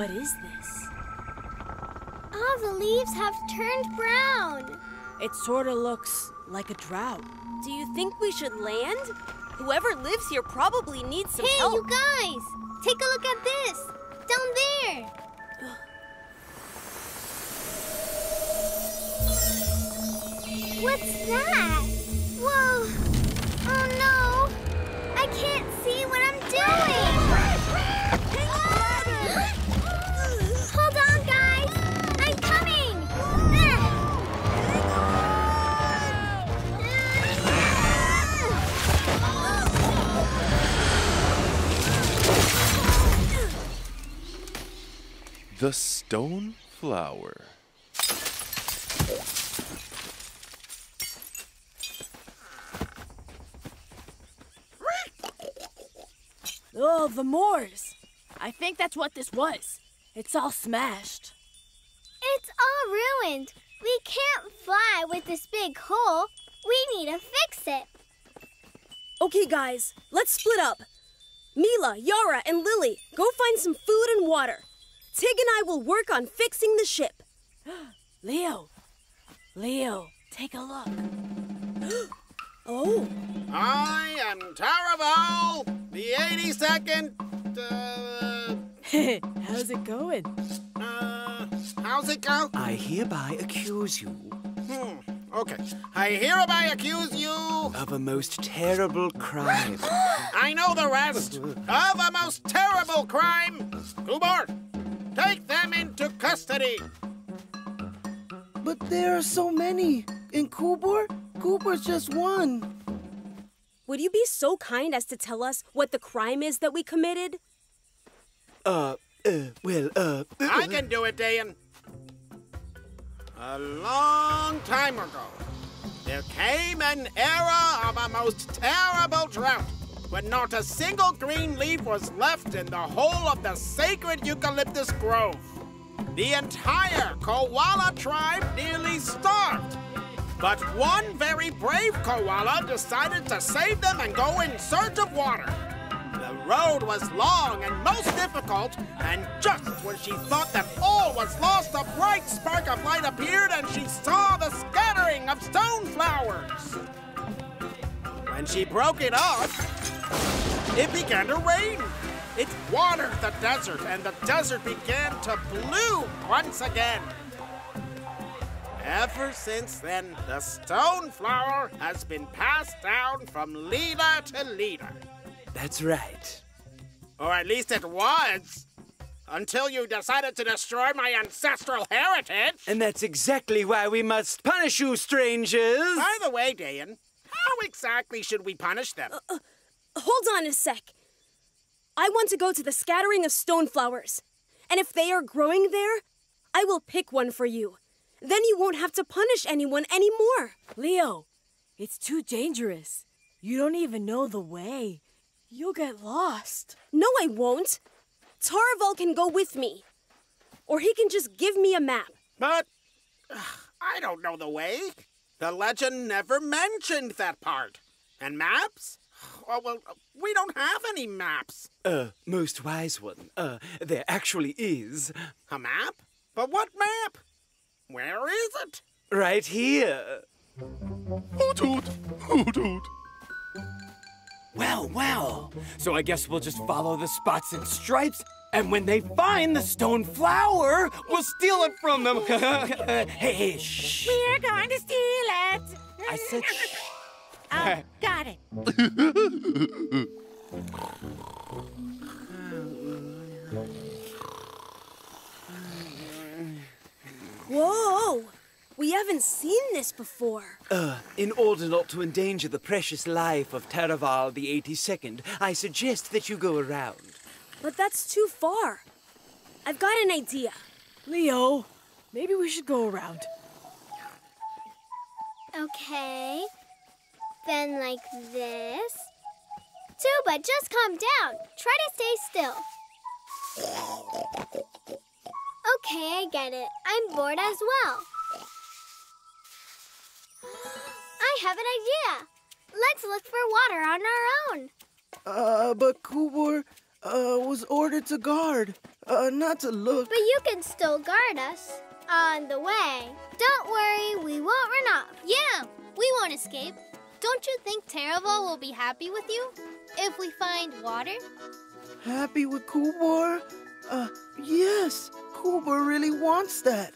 What is this? Ah, the leaves have turned brown. It sort of looks like a drought. Do you think we should land? Whoever lives here probably needs some help. Hey, you guys! Take a look at this! Down there! What's that? Whoa! Oh no! I can't see what I'm doing! Hold on, guys! I'm coming! The Stone Flower. Oh, the moors! I think that's what this was. It's all smashed. It's all ruined. We can't fly with this big hole. We need to fix it. Okay, guys, let's split up. Mila, Yara, and Lily, go find some food and water. Tig and I will work on fixing the ship. Leo, take a look. Oh. I am Tarval! The 82nd, How's it going? How's it go? I hereby accuse you. Okay. I hereby accuse you... of a most terrible crime. I know the rest. Of a most terrible crime. Kubor, take them into custody. But there are so many. And Kubor's just one. Would you be so kind as to tell us what the crime is that we committed? I can do it, Dayan. A long time ago, there came an era of a most terrible drought when not a single green leaf was left in the whole of the sacred eucalyptus grove. The entire koala tribe nearly starved. But one very brave koala decided to save them and go in search of water. The road was long and most difficult, and just when she thought that all was lost, a bright spark of light appeared and she saw the scattering of stone flowers. When she broke it off, it began to rain. It watered the desert, and the desert began to bloom once again. Ever since then, the stone flower has been passed down from leader to leader. That's right. Or at least it was, until you decided to destroy my ancestral heritage. And that's exactly why we must punish you, strangers. By the way, Dayan, how exactly should we punish them? Hold on a sec. I want to go to the scattering of stone flowers. And if they are growing there, I will pick one for you. Then you won't have to punish anyone anymore. Leo, it's too dangerous. You don't even know the way. You'll get lost. No, I won't. Tarval can go with me. Or he can just give me a map. But I don't know the way. The legend never mentioned that part. And maps? Oh, well, we don't have any maps. Most wise one. There actually is. A map? But what map? Where is it? Right here. Hoot hoot. Well. So I guess we'll just follow the spots and stripes, and when they find the stone flower, we'll steal it from them. Hey, shh. We're going to steal it. I said shh. Oh, got it. Whoa! We haven't seen this before. In order not to endanger the precious life of Tarval the 82nd, I suggest that you go around. But that's too far. I've got an idea. Leo, maybe we should go around. Okay. Then like this. Tuba, just calm down. Try to stay still. Okay, I get it. I'm bored as well. I have an idea. Let's look for water on our own. But Kubor was ordered to guard. Not to look. But you can still guard us on the way. Don't worry, we won't run off. Yeah, we won't escape. Don't you think Tarval will be happy with you if we find water? Happy with Kubor? Yes, Kubor really wants that.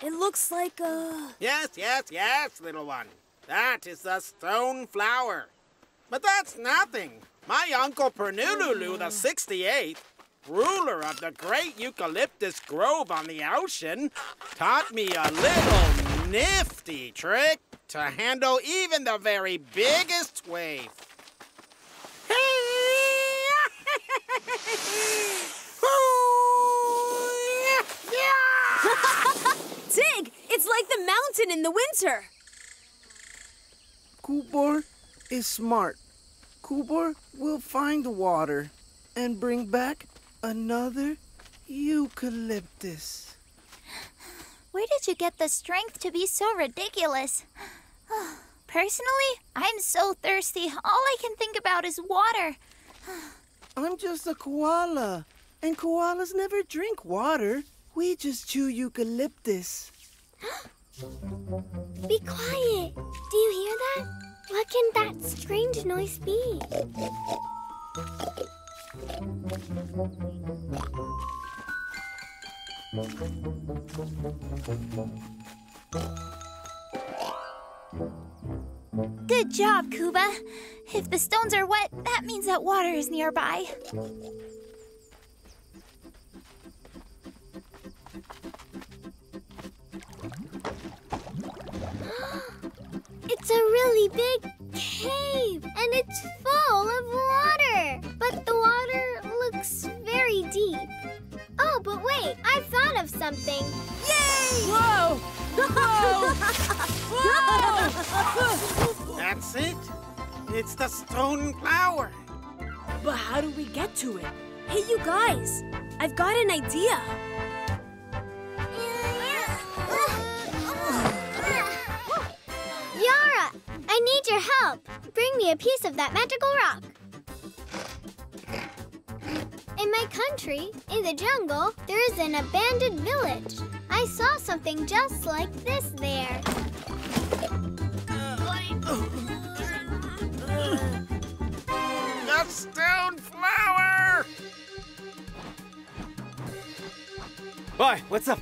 It looks like a... Yes, little one. That is the stone flower. But that's nothing. My uncle Pernululu the 68th, ruler of the great eucalyptus grove on the ocean, taught me a little nifty trick to handle even the very biggest wave. Tig, it's like the mountain in the winter. Kubor is smart. Kubor will find the water and bring back another eucalyptus. Where did you get the strength to be so ridiculous? Personally, I'm so thirsty. All I can think about is water. I'm just a koala, and koalas never drink water. We just chew eucalyptus. Be quiet. Do you hear that? What can that strange noise be? Good job, Cuba. If the stones are wet, that means that water is nearby. It's a really big cave, and it's full of water. But the water looks very deep. Oh, but wait, I thought of something. Yay! Whoa! Whoa! Whoa! That's it. It's the stone flower. But how do we get to it? Hey, you guys, I've got an idea. I need your help. Bring me a piece of that magical rock. In my country, in the jungle, there is an abandoned village. I saw something just like this there. The stone flower! Boy, what's up?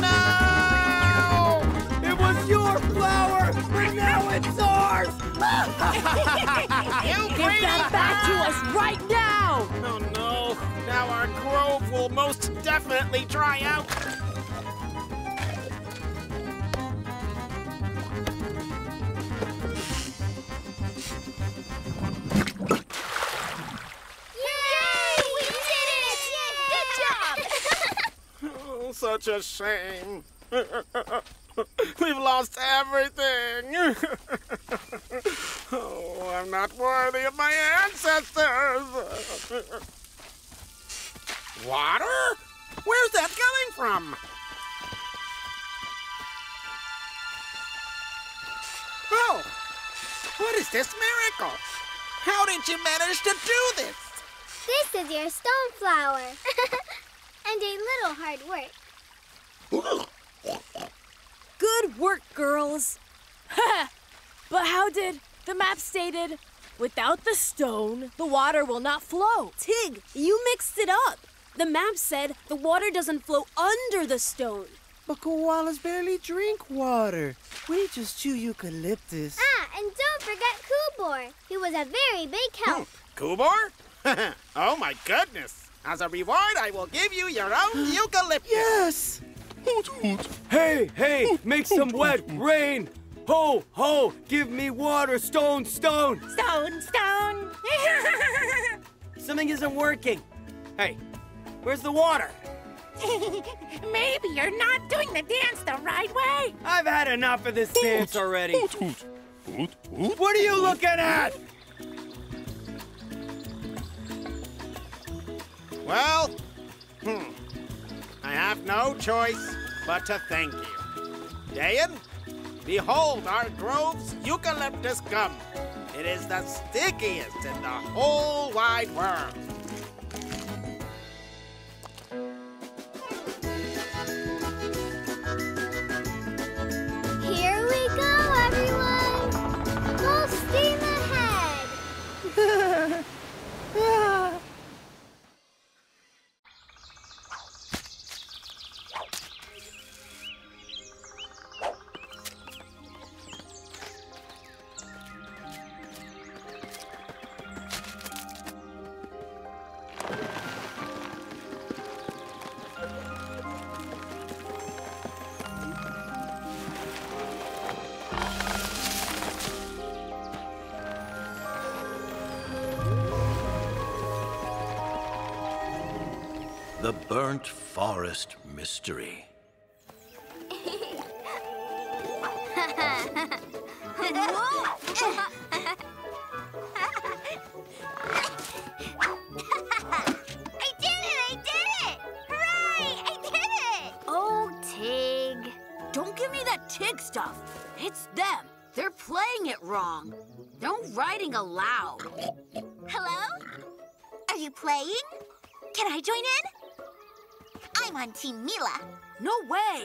No! Your flower, but now it's ours! Give that back to us right now! Oh no, now our grove will most definitely dry out. Yay! We did it! Good job! Oh, such a shame. We've lost everything. Oh, I'm not worthy of my ancestors. Water? Where's that coming from? Oh, what is this miracle? How did you manage to do this? This is your stone flower and a little hard work. Good work, girls. But how did the map stated, without the stone, the water will not flow? Tig, you mixed it up. The map said the water doesn't flow under the stone. But koalas barely drink water. We just chew eucalyptus. Ah, and don't forget Kubor. He was a very big help. Kubor? Oh, my goodness. As a reward, I will give you your own eucalyptus. Yes. Hey, make some wet rain. Ho, ho, give me water, stone, stone. Stone, stone. Something isn't working. Hey, where's the water? Maybe you're not doing the dance the right way. I've had enough of this dance already. What are you looking at? Well, I have no choice but to thank you. Dayan, behold our grove's eucalyptus gum. It is the stickiest in the whole wide world. Here we go, everyone! Full steam ahead! The Burnt Forest Mystery. I did it! Hooray! I did it! Oh, Tig. Don't give me that Tig stuff. It's them. They're playing it wrong. No writing allowed. Hello? Are you playing? Can I join in? I'm on Team Mila. No way!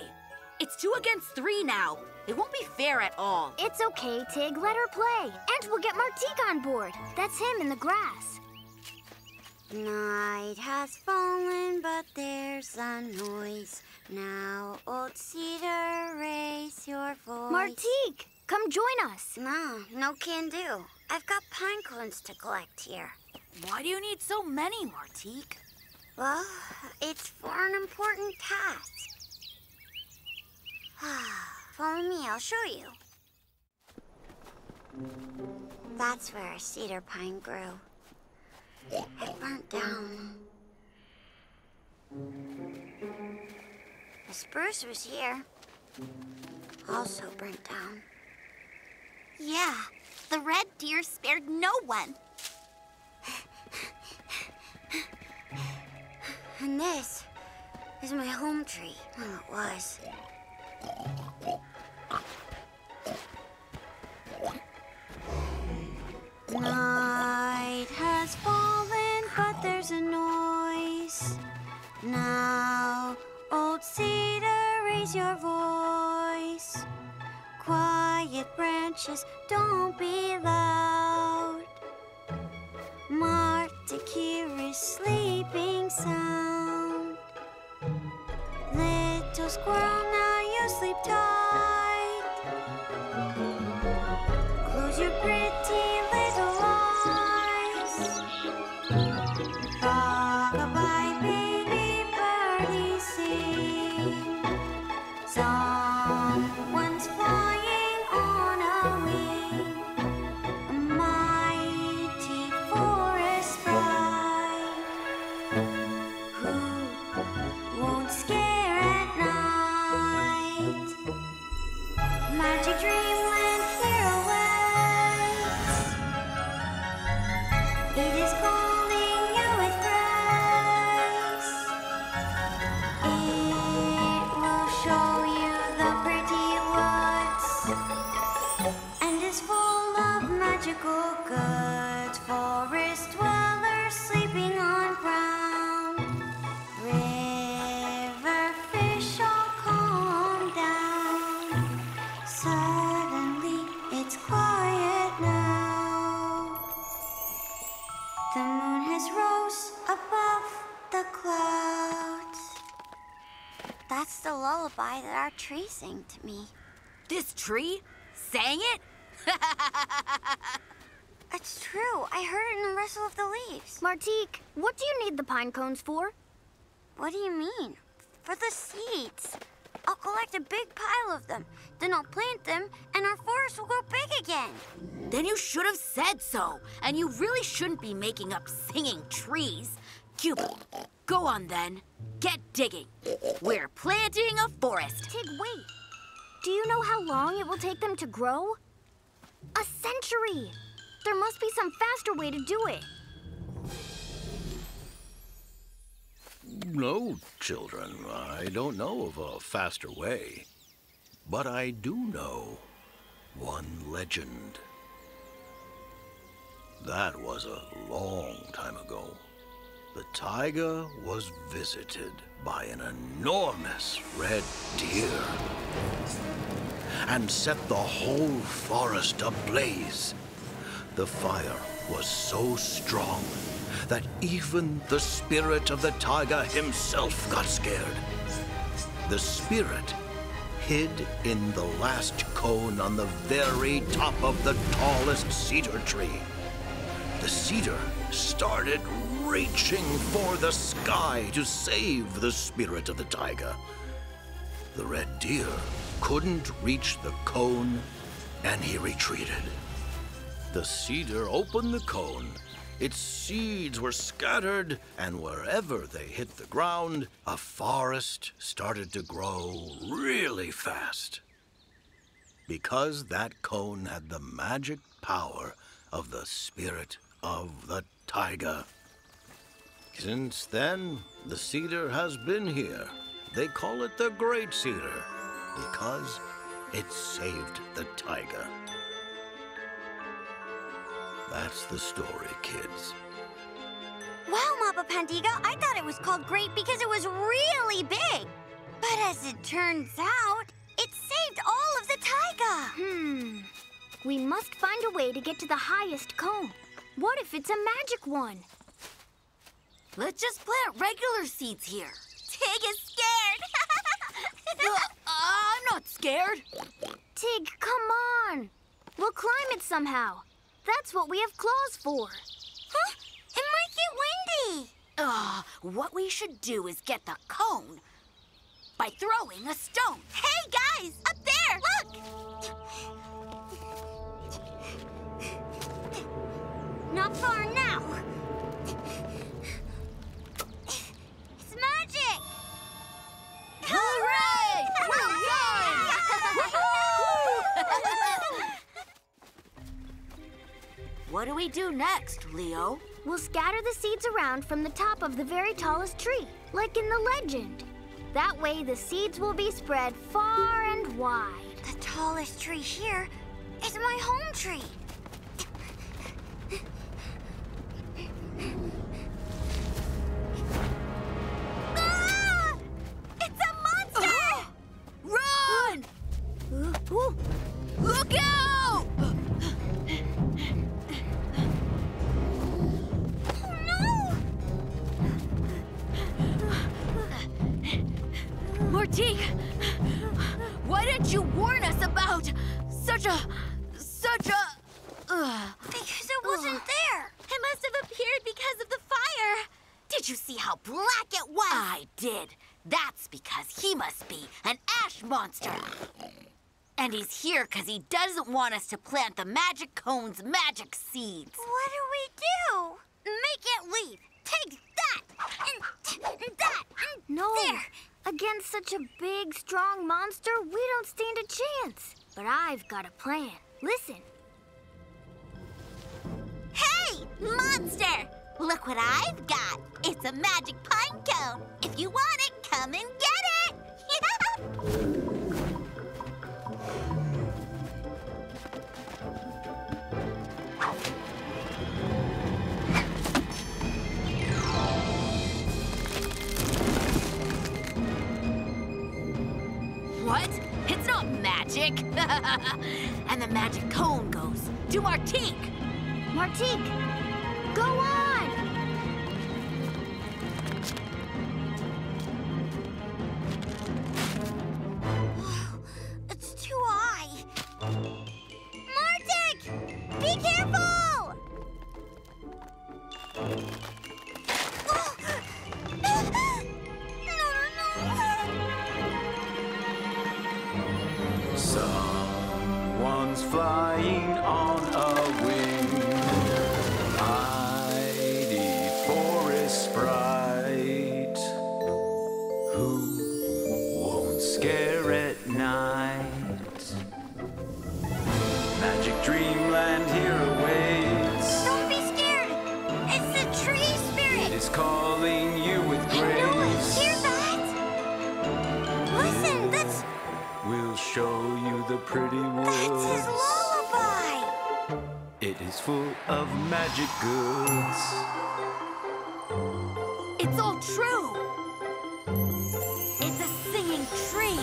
It's 2 against 3 now. It won't be fair at all. It's okay, Tig. Let her play. And we'll get Martique on board. That's him in the grass. Night has fallen, but there's a noise. Now, old cedar, raise your voice. Martique, come join us. No can do. I've got pine cones to collect here. Why do you need so many, Martique? Well, it's for an important task. Follow me, I'll show you. That's where a cedar pine grew. It burnt down. The spruce was here. Also burnt down. Yeah, the red deer spared no one. And this is my home tree. Well, it was. Night has fallen, but there's a noise. Now, old cedar, raise your voice. Quiet branches, don't be loud. Martic here is sleeping sound. Little squirrel, now you sleep tight. Close your pretty little eyes. Bug-a-bye, baby birdie, sing. Someone's flying on a wing. Lullaby that our tree sang to me. This tree sang it? It's true. I heard it in the rustle of the leaves. Martique, what do you need the pine cones for? What do you mean? For the seeds. I'll collect a big pile of them. Then I'll plant them, and our forest will grow big again. Then you should have said so. And you really shouldn't be making up singing trees. Cuba, go on then. Get digging. We're planting a forest. Tig, wait. Do you know how long it will take them to grow? A century! There must be some faster way to do it. No, children, I don't know of a faster way. But I do know one legend. That was a long time ago. The taiga was visited by an enormous red deer and set the whole forest ablaze. The fire was so strong that even the spirit of the taiga himself got scared. The spirit hid in the last cone on the very top of the tallest cedar tree. The cedar started reaching for the sky to save the spirit of the taiga. The red deer couldn't reach the cone, and he retreated. The cedar opened the cone. Its seeds were scattered, and wherever they hit the ground, a forest started to grow really fast. Because that cone had the magic power of the spirit of the taiga. Since then, the cedar has been here. They call it the Great Cedar because it saved the taiga. That's the story, kids. Wow, Mapa Pandiga, I thought it was called Great because it was really big. But as it turns out, it saved all of the taiga. We must find a way to get to the highest cone. What if it's a magic one? Let's just plant regular seeds here. Tig is scared. I'm not scared. Tig, come on. We'll climb it somehow. That's what we have claws for. Huh? It might get windy. What we should do is get the cone by throwing a stone. Hey, guys, up there, look. Not far now. It's magic. Hooray! Hooray! What do we do next, Leo? We'll scatter the seeds around from the top of the very tallest tree, like in the legend. That way, the seeds will be spread far and wide. The tallest tree here is my home tree. Ah! It's a monster! Run! Look out! Martique, why didn't you warn us about such a... Because it wasn't there. It must have appeared because of the fire. Did you see how black it was? I did. That's because he must be an ash monster. And he's here because he doesn't want us to plant the magic cone's magic seeds. What do we do? Make it leave. Take that, and that, and no. There. Against such a big, strong monster, we don't stand a chance. But I've got a plan. Listen. Hey, monster! Look what I've got. It's a magic pine cone. If you want it, come and get it. What? It's not magic. And the magic cone goes to Martique. Martique, go on. It's too high. Martique, be careful. Someone's flying on a wing. I magic goods. It's all true. It's a singing tree.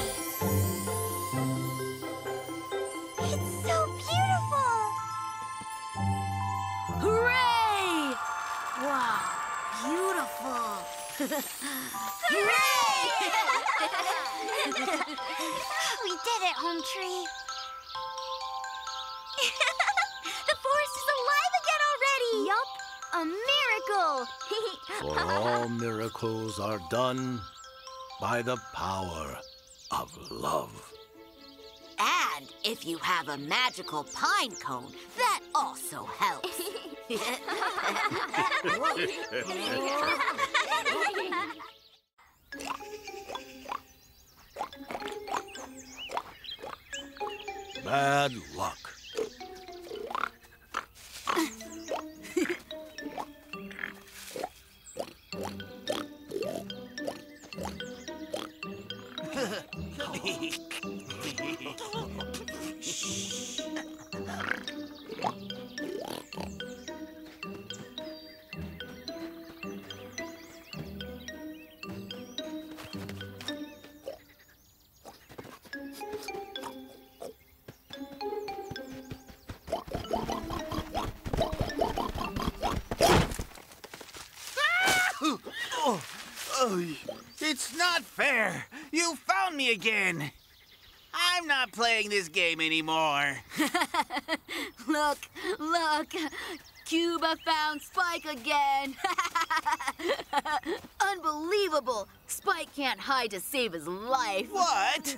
It's so beautiful. Hooray! Wow, beautiful. Hooray! We did it, home tree. The forest is alive again already! Yup, a miracle! For all miracles are done by the power of love. And if you have a magical pine cone, that also helps. Bad luck. It's not fair. You found me again. I'm not playing this game anymore. Look, look. Cuba found Spike again. Unbelievable. Spike can't hide to save his life. What?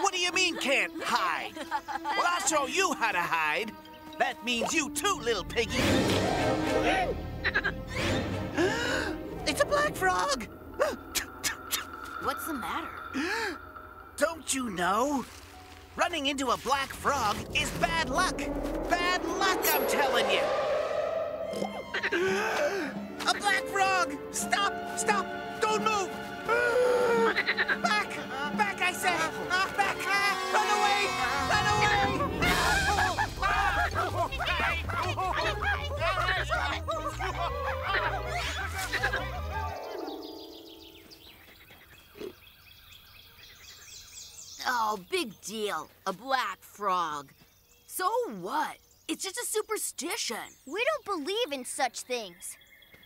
What do you mean can't hide? Well, I'll show you how to hide. That means you too, little piggy. It's a black frog. What's the matter? Don't you know? Running into a black frog is bad luck. Bad luck, I'm telling you. A black frog! Stop! Stop! Don't move! Back! Back, I said! Back! Run away! Run away! Oh, big deal. A black frog. So what? It's just a superstition. We don't believe in such things.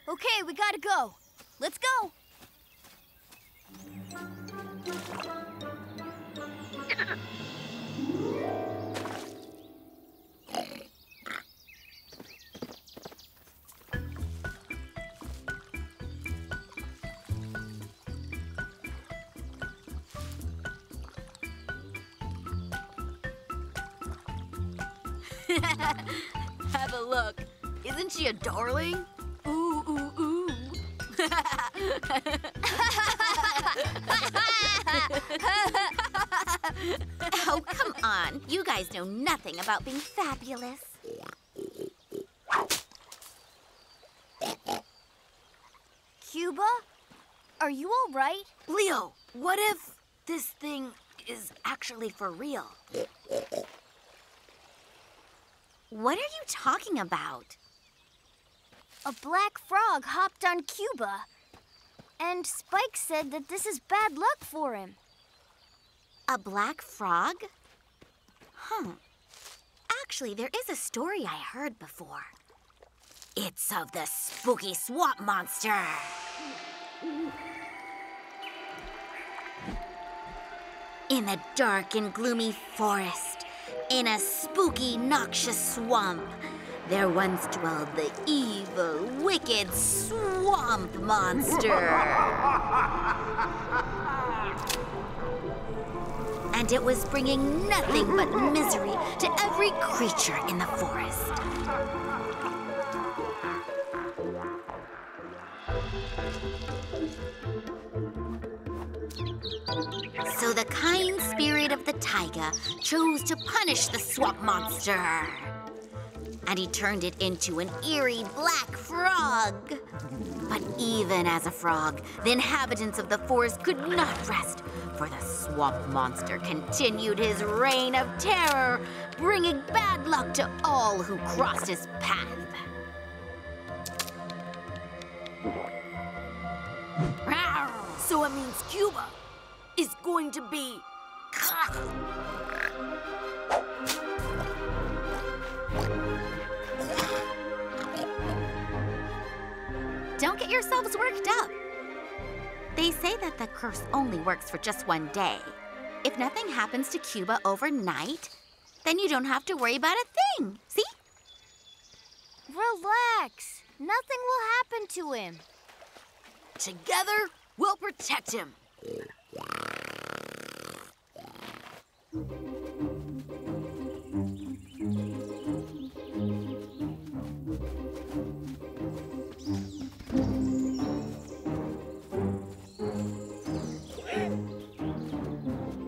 Okay, we gotta go. Let's go. Have a look. Isn't she a darling? Ooh, ooh, ooh. Oh, come on. You guys know nothing about being fabulous. Cuba, are you all right? Leo, what if this thing is actually for real? What are you talking about? A black frog hopped on Cuba, and Spike said that this is bad luck for him. A black frog? Huh. Actually, there is a story I heard before. It's of the spooky swamp monster. In the dark and gloomy forest, in a spooky, noxious swamp, there once dwelled the evil, wicked swamp monster. And it was bringing nothing but misery to every creature in the forest. So the kind spirit of the taiga chose to punish the swamp monster. And he turned it into an eerie black frog. But even as a frog, the inhabitants of the forest could not rest, for the swamp monster continued his reign of terror, bringing bad luck to all who crossed his path. So it means Cuba is going to be... Don't get yourselves worked up. They say that the curse only works for just one day. If nothing happens to Cuba overnight, then you don't have to worry about a thing, see? Relax. Nothing will happen to him. Together, we'll protect him.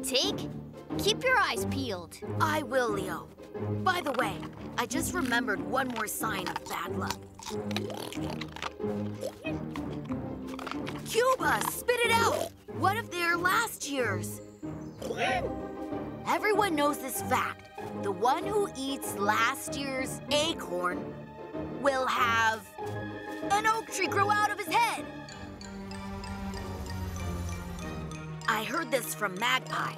Tig, keep your eyes peeled. I will, Leo. By the way, I just remembered one more sign of bad luck. Cuba, spit it out! What if they're last year's? Everyone knows this fact. The one who eats last year's acorn will have an oak tree grow out of his head. I heard this from Magpie.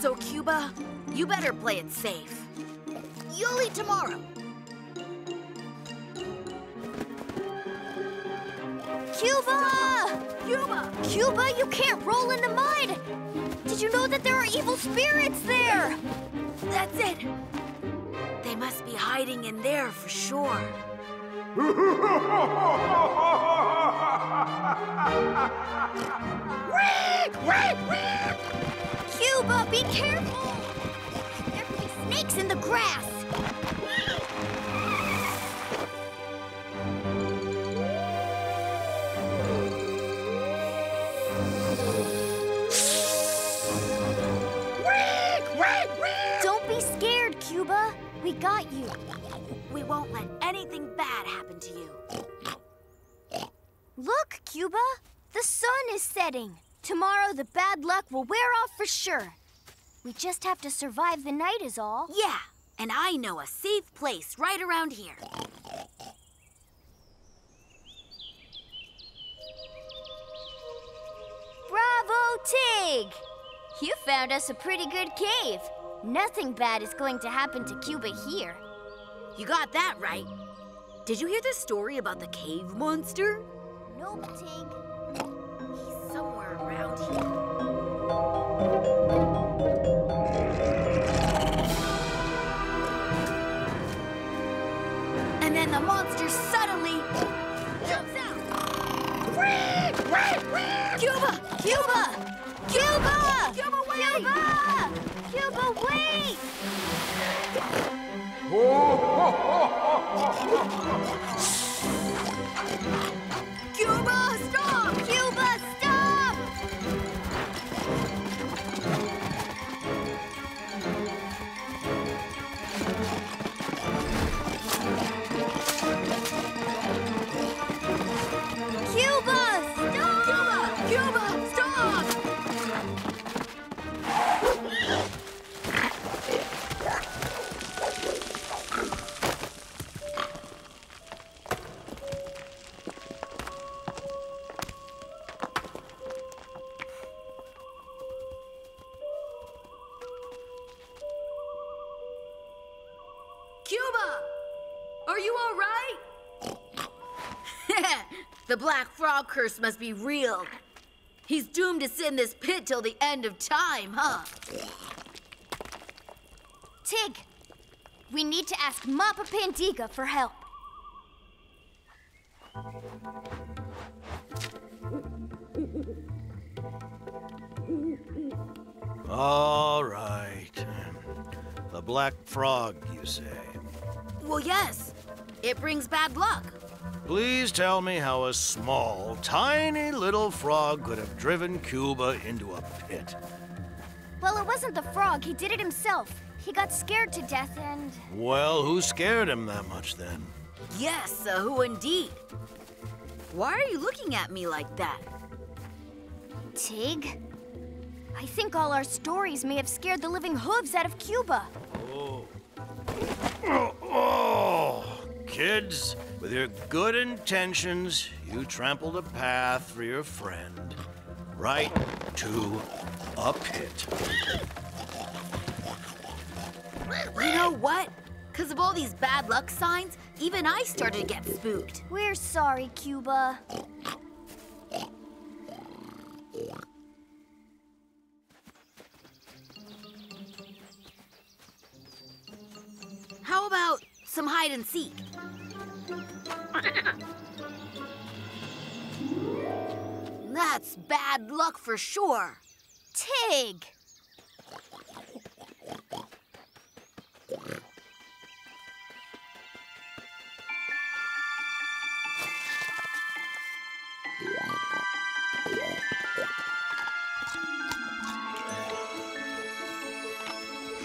So, Cuba, you better play it safe. You'll eat tomorrow. Cuba! Cuba! Cuba, you can't roll in the mud! Did you know that there are evil spirits there? That's it. They must be hiding in there for sure. Rick! Cuba, be careful! There could be snakes in the grass! Rick! Don't be scared, Cuba. We got you. We won't let anything bad happen to you. Look, Cuba, the sun is setting. Tomorrow the bad luck will wear off for sure. We just have to survive the night is all. Yeah, and I know a safe place right around here. Bravo, Tig! You found us a pretty good cave. Nothing bad is going to happen to Cuba here. You got that right. Did you hear the story about the cave monster? Nope, Tig. He's somewhere around here. And then the monster suddenly jumps out. Cuba! Cuba! Cuba! Cuba, wait! Cuba, wait! Cuba, stop! Cuba, stop! Cuba, stop! Cuba, stop! The Black Frog curse must be real. He's doomed to sit in this pit till the end of time, huh? Tig, we need to ask Mapa Pandiga for help. All right. The Black Frog, you say? Well, yes. It brings bad luck. Please tell me how a small, tiny little frog could have driven Cuba into a pit. Well, it wasn't the frog. He did it himself. He got scared to death and... Well, who scared him that much then? Yes, who indeed. Why are you looking at me like that? Tig, I think all our stories may have scared the living hooves out of Cuba. Oh. Oh, kids, with your good intentions, you trampled a path for your friend right to a pit. You know what? Because of all these bad luck signs, even I started to get spooked. We're sorry, Cuba. How about some hide and seek? That's bad luck for sure. Tig!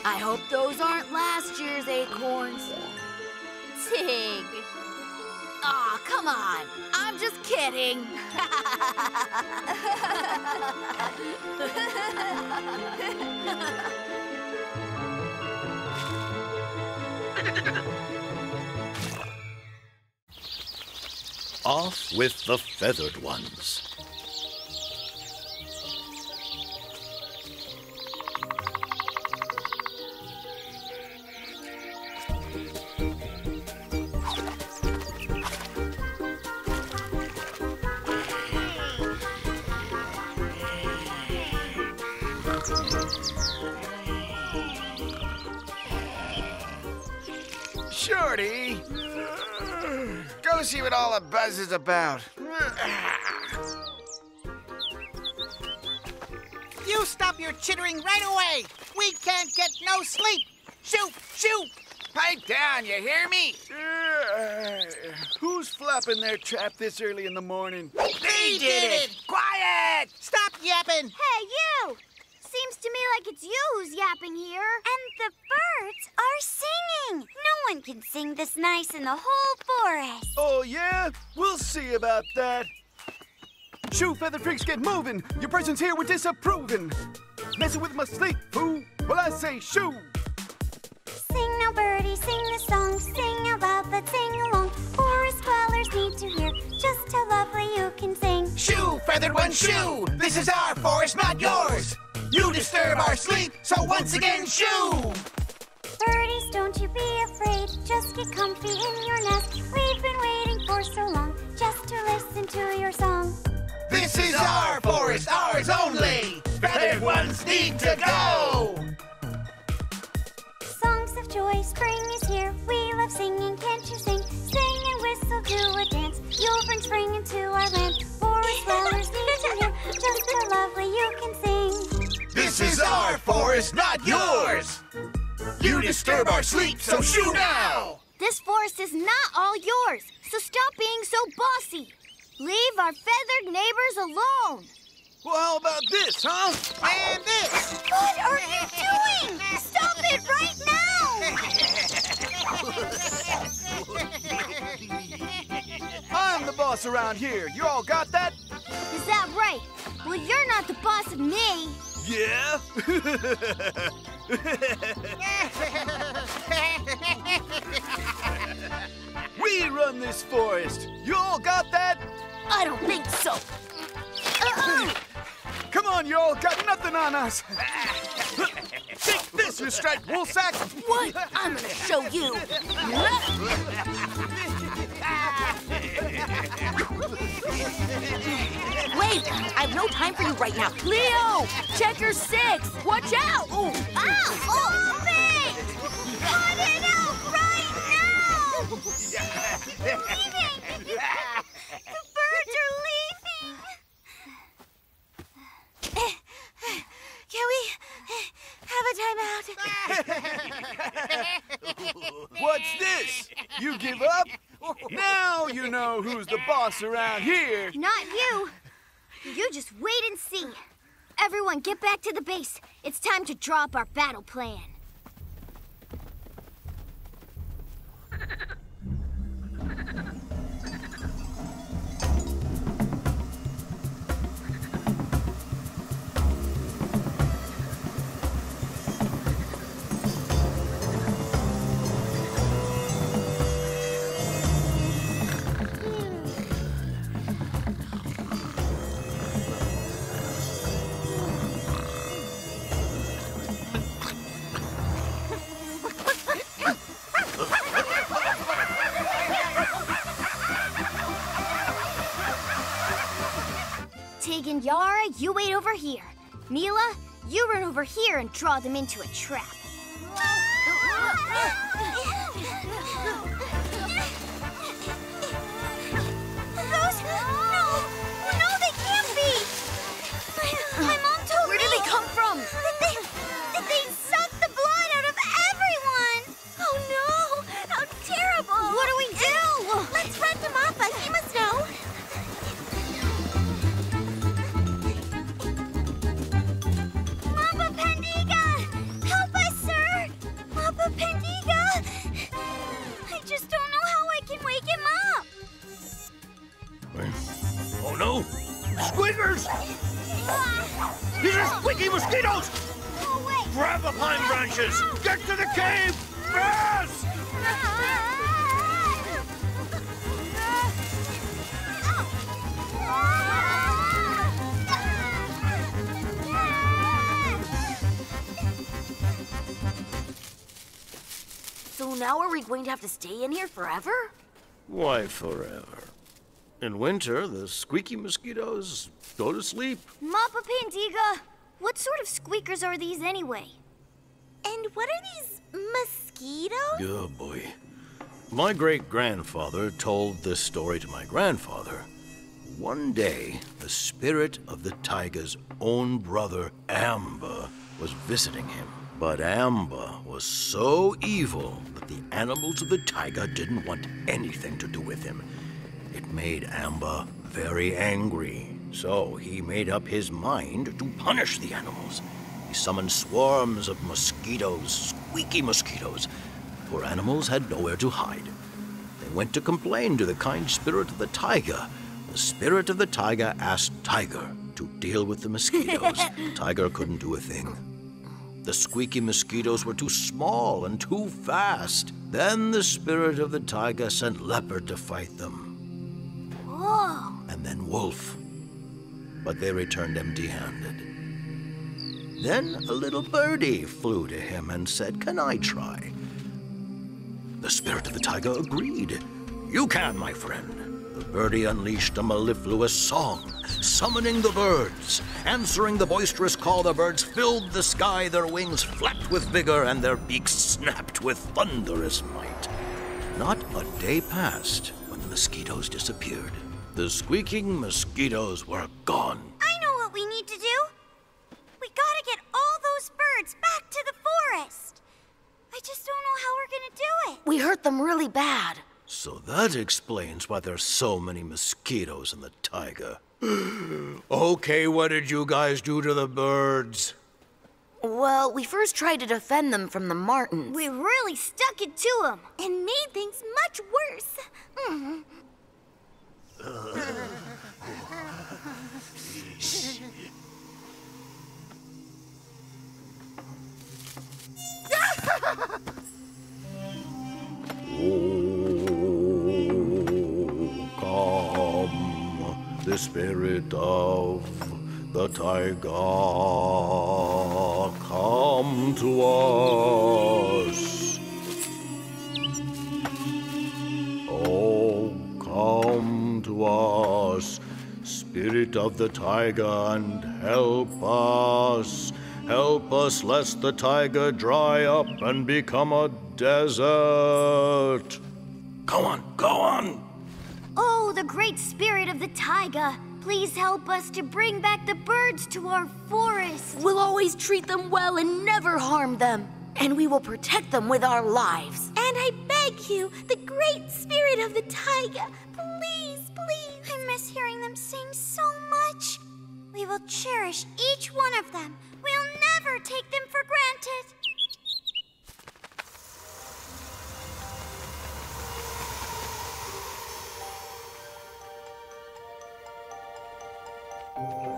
I hope those aren't last year's acorns. Tig. Aw, come on. I'm just kidding. Off with the feathered ones. Shorty, go see what all the buzz is about. You stop your chittering right away. We can't get no sleep. Shoot, shoot. Pipe down, you hear me? Who's flapping their trap this early in the morning? They did it. Quiet. Stop yapping. Hey, you. Seems to me like it's you who's yapping here. And the birds are singing. No one can sing this nice in the whole forest. Oh, yeah? We'll see about that. Shoo, feather freaks, get moving. Your presence here, we're disapproving. Messing with my sleep, fool. Well, I say shoo. Sing now, birdie, sing the song. Sing about the sing-along. Forest dwellers need to hear just how lovely you can sing. Shoo, feathered one, shoo. This is our forest, not yours. You disturb our sleep, so once again, shoo! Birdies, don't you be afraid. Just get comfy in your nest. We've been waiting for so long just to listen to your song. This is our forest, ours only. Feathered ones need to go! Songs of joy, spring is here. We love singing, can't you sing? Sing and whistle, do a dance. You'll bring spring into our land. Forest dwellers need to hear just how lovely you can sing. This is our forest, not yours! You disturb our sleep, so shoo now! This forest is not all yours, so stop being so bossy. Leave our feathered neighbors alone. Well, how about this, huh? And this! What are you doing? Stop it right now! I'm the boss around here. You all got that? Is that right? Well, you're not the boss of me. Yeah? We run this forest. You all got that? I don't think so. Come on, you all got nothing on us. Take this, you striped woolsack. What? I'm gonna show you. Wait! I have no time for you right now. Leo! Checker 6! Watch out! Ooh. Ow! Stop it! Cut it out right now! They're leaving! The birds are leaving! Can we have a timeout? What's this? You give up? Now you know who's the boss around here. Not you. You just wait and see. Everyone, get back to the base. It's time to draw up our battle plan. Tig and Yara, you wait over here. Mila, you run over here and draw them into a trap. Those... No, they can't be! My mom told me... Where did they come from? That they sucked the blood out of everyone! Oh no! How terrible! What do we do? Let's run to Mapa. He must know. Oh no! Squiggers! These are squeaky mosquitoes! Oh, wait. Grab the pine branches! Get to the cave! Yes! So now are we going to have to stay in here forever? Why forever? In winter, the squeaky mosquitoes go to sleep. Mapa Pandiga, what sort of squeakers are these anyway? And what are these mosquitoes? Oh boy. My great-grandfather told this story to my grandfather. One day, the spirit of the tiger's own brother, Amba, was visiting him. But Amba was so evil that the animals of the tiger didn't want anything to do with him. It made Amba very angry, so he made up his mind to punish the animals. He summoned swarms of mosquitoes, squeaky mosquitoes, for animals had nowhere to hide. They went to complain to the kind spirit of the tiger. The spirit of the tiger asked Tiger to deal with the mosquitoes. Tiger couldn't do a thing. The squeaky mosquitoes were too small and too fast. Then the spirit of the tiger sent Leopard to fight them. And then Wolf. But they returned empty-handed. Then a little birdie flew to him and said, "Can I try?" The spirit of the tiger agreed. "You can, my friend." The birdie unleashed a mellifluous song, summoning the birds. Answering the boisterous call, the birds filled the sky, their wings flapped with vigor, and their beaks snapped with thunderous might. Not a day passed when the mosquitoes disappeared. The squeaking mosquitoes were gone. I know what we need to do. We gotta get all those birds back to the forest. I just don't know how we're gonna do it. We hurt them really bad. So that explains why there's so many mosquitoes in the tiger. Okay, what did you guys do to the birds? Well, we first tried to defend them from the martens. We really stuck it to them and made things much worse. Mm-hmm. Oh, come, the spirit of the tiger, come to us. Oh, come to us, spirit of the tiger, and help us lest the tiger dry up and become a desert. Go on. Oh, the great spirit of the tiger, please help us to bring back the birds to our forest. We'll always treat them well and never harm them, and we will protect them with our lives. And I beg you, the great spirit of the tiger, please. I miss hearing them sing so much. We will cherish each one of them. We'll never take them for granted. Look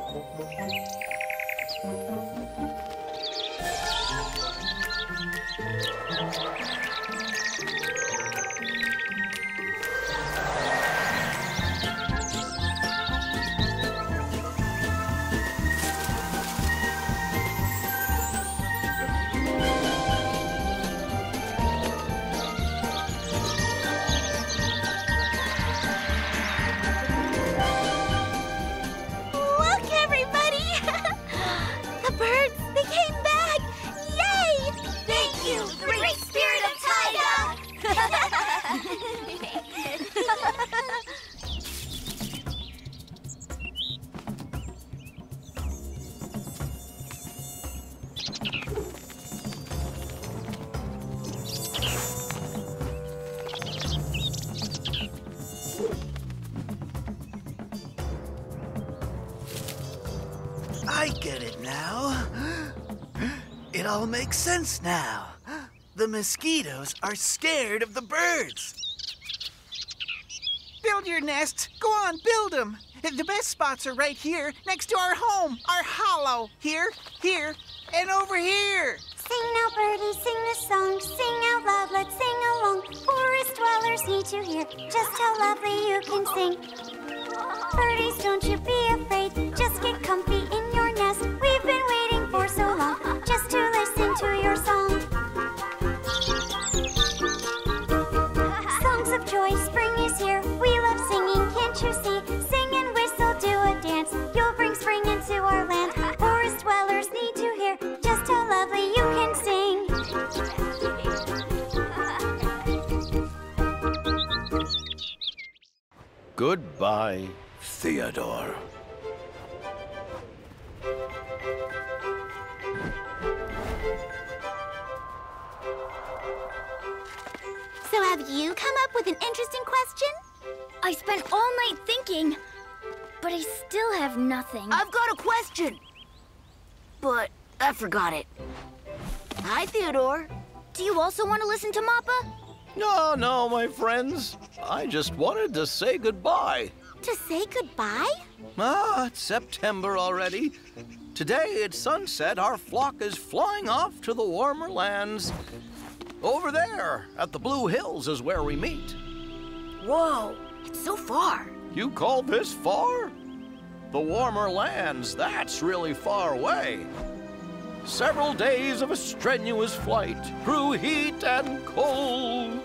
I get it now. It all makes sense now. The mosquitoes are scared of the birds. Build your nests. Go on, build them. The best spots are right here, next to our home, our hollow. Here, here, and over here. Sing now, birdie, sing the song. Sing out loud, let's sing along. Forest dwellers need to hear just how lovely you can sing. Birdies, don't you be afraid. Just get comfy in your nest. We've been waiting for so long just to listen to your song. Songs of joy, spring is here. We love singing, can't you see? Sing and whistle, do a dance. You'll bring spring into our land. Forest dwellers need to hear just how lovely you can sing. Goodbye, Theodore. So have you come up with an interesting question? I spent all night thinking, but I still have nothing. I've got a question, but I forgot it. Hi, Theodore. Do you also want to listen to Mapa? No, no, my friends. I just wanted to say goodbye. To say goodbye? Ah, it's September already. Today at sunset, our flock is flying off to the warmer lands. Over there, at the Blue Hills, is where we meet. Whoa, it's so far. You call this far? The warmer lands, that's really far away. Several days of a strenuous flight through heat and cold,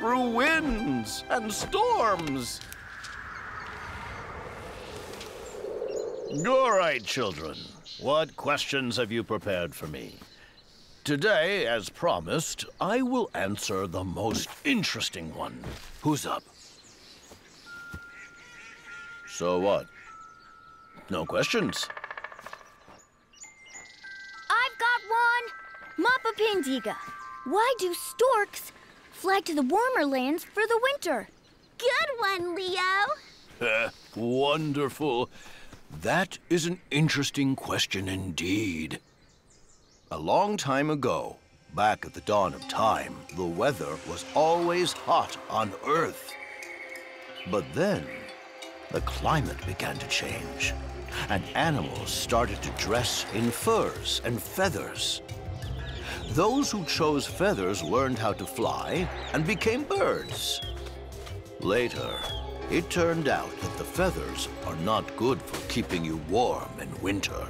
through winds and storms. All right, children. What questions have you prepared for me? Today, as promised, I will answer the most interesting one. Who's up? So what? No questions. I've got one. Mapa Pandiga, why do storks fly to the warmer lands for the winter? Good one, Leo. Wonderful. That is an interesting question indeed. A long time ago, back at the dawn of time, the weather was always hot on Earth. But then, the climate began to change, and animals started to dress in furs and feathers. Those who chose feathers learned how to fly and became birds. Later, it turned out that the feathers are not good for keeping you warm in winter.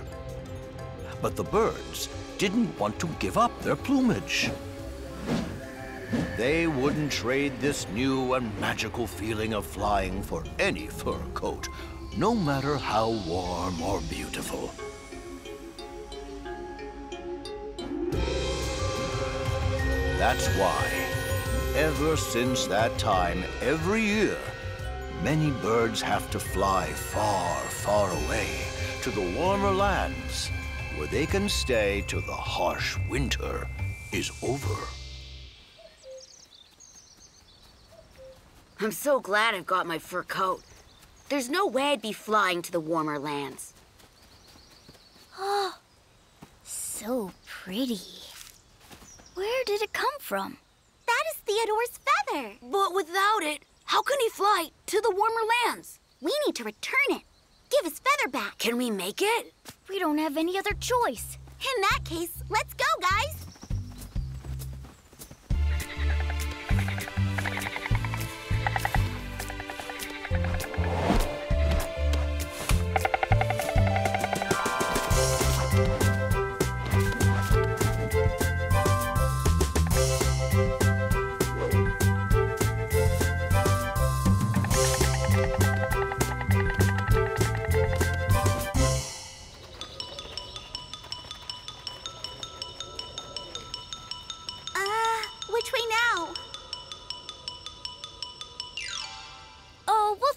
But the birds didn't want to give up their plumage. They wouldn't trade this new and magical feeling of flying for any fur coat, no matter how warm or beautiful. That's why, ever since that time, every year, many birds have to fly far, far away to the warmer lands, where they can stay till the harsh winter is over. I'm so glad I've got my fur coat. There's no way I'd be flying to the warmer lands. Oh, so pretty. Where did it come from? That is Theodore's feather. But without it, how can he fly to the warmer lands? We need to return it. Give his feather back. Can we make it? We don't have any other choice. In that case, let's go, guys.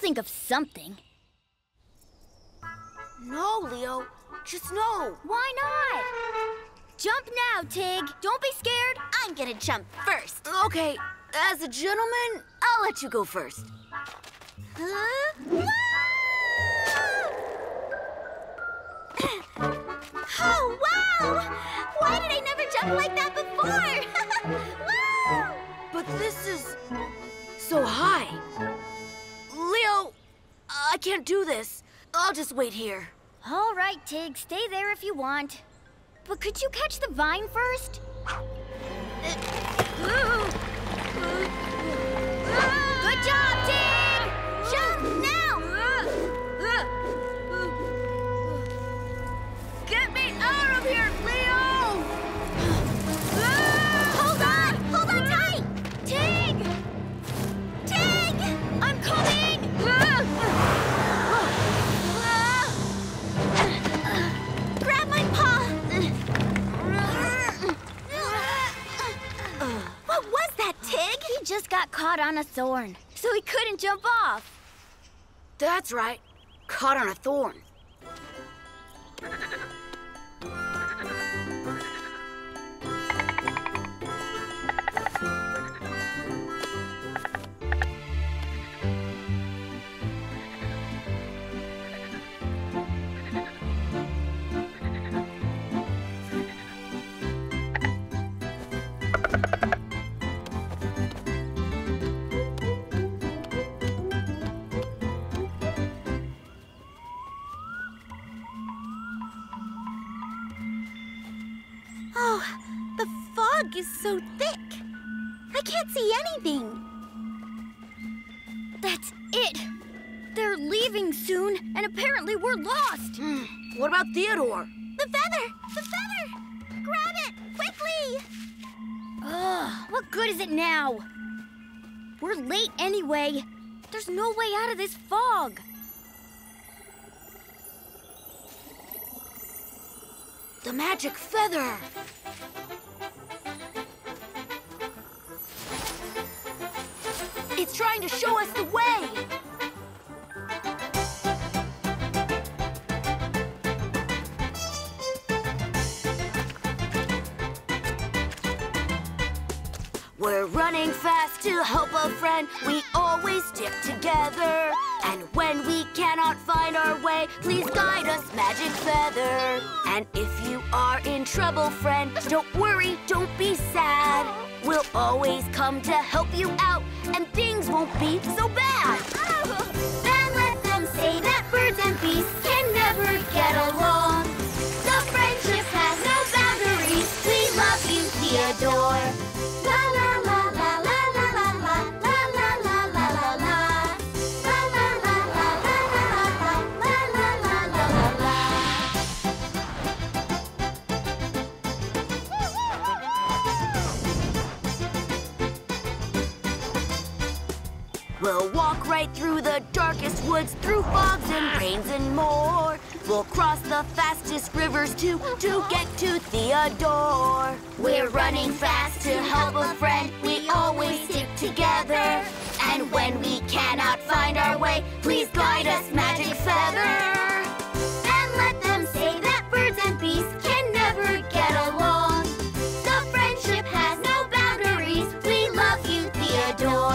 think of something. No, Leo. Just no. Why not? Jump now, Tig. Don't be scared. I'm gonna jump first. Okay. As a gentleman, I'll let you go first. Oh, wow! Why did I never jump like that before? Wow! But this is so high. Leo, I can't do this. I'll just wait here. All right, Tig, stay there if you want. But could you catch the vine first? Good job, Tig! Jump now! Get me out of here, Leo! Hold on tight! Tig! Tig! I'm coming! Grab my paw! What was that, Tig? He just got caught on a thorn, so he couldn't jump off. That's right. Caught on a thorn. Is so thick. I can't see anything. That's it. They're leaving soon, and apparently we're lost. What about Theodore? The feather! The feather! Grab it! Quickly! Ugh, what good is it now? We're late anyway. There's no way out of this fog. The magic feather! It's trying to show us the way! We're running fast to help a friend. We always stick together. And when we cannot find our way, please guide us, magic feather. And if you are in trouble, friend, don't worry, don't be sad. We'll always come to help you out, and things won't be so bad. Then let them say that birds and beasts can never get along. The friendship has no boundaries. We love you, Theodore. La la la la la la la la la la la la la la la la la la la la la. We'll walk right through the darkest woods, through fogs and rains and more. We'll cross the fastest rivers too, to get to Theodore. We're running fast to help a friend. We always stick together. And when we cannot find our way, please guide us, magic feather. And let them say that birds and beasts can never get along. The friendship has no boundaries. We love you, Theodore.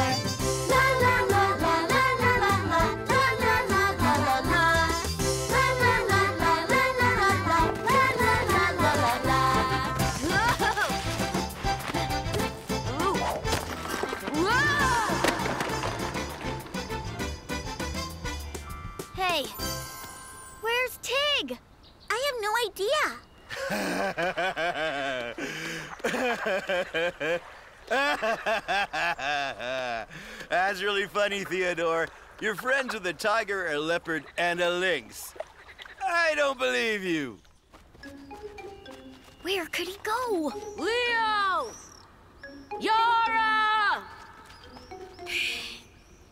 That's really funny, Theodore. You're friends with a tiger, a leopard, and a lynx. I don't believe you. Where could he go? Leo! Yara!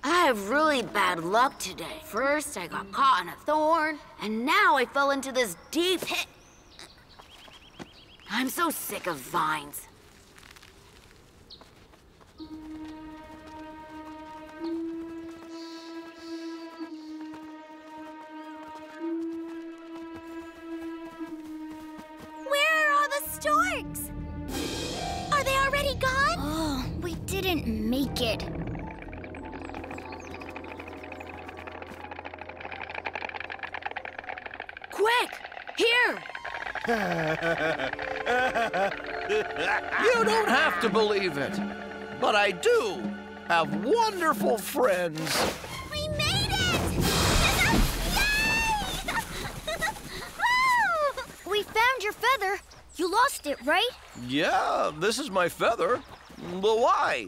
I have really bad luck today. First, I got caught in a thorn, and now I fell into this deep pit. I'm so sick of vines. 6. Are they already gone? Oh, we didn't make it. Quick! Here! You don't have to believe it, but I do have wonderful friends. We made it! Yay! We found your feather. You lost it, right? Yeah, this is my feather. But why?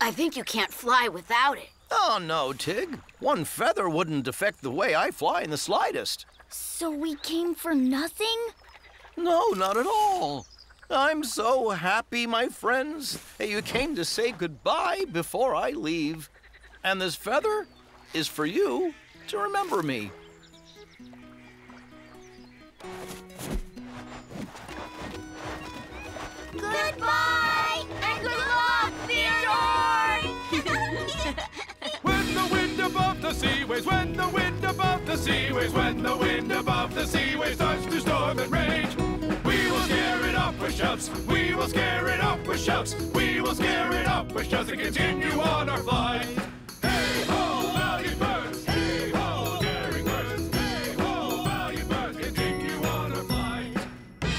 I think you can't fly without it. Oh, no, Tig. One feather wouldn't affect the way I fly in the slightest. So we came for nothing? No, not at all. I'm so happy, my friends, that you came to say goodbye before I leave. And this feather is for you to remember me. Goodbye, and good luck, Theodore! When the wind above the sea waves, when the wind above the sea waves, when the wind above the sea waves starts to storm and rage, we will scare it up with shouts, we will scare it up with shouts, we will scare it up with shouts and continue on our flight. Hey ho, valiant birds! Hey ho, daring birds! Hey ho, valiant birds! Continue on our flight. Hey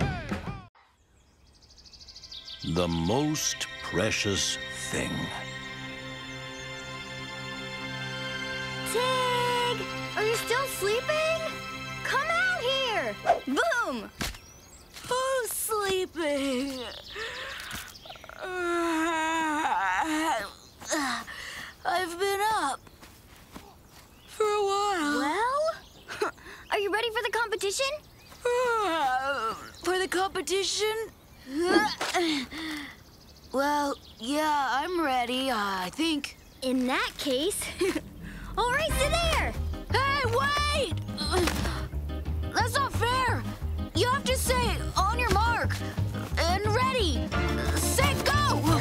ho. The most precious thing. Tig! Are you still sleeping? Come out here! Boom! Who's sleeping? I've been up for a while. Well? Are you ready for the competition? For the competition? Well, yeah, I'm ready, I think. In that case... All right, sit there! Hey, wait! That's not fair! You have to say, on your mark, and ready, set, go! Wow!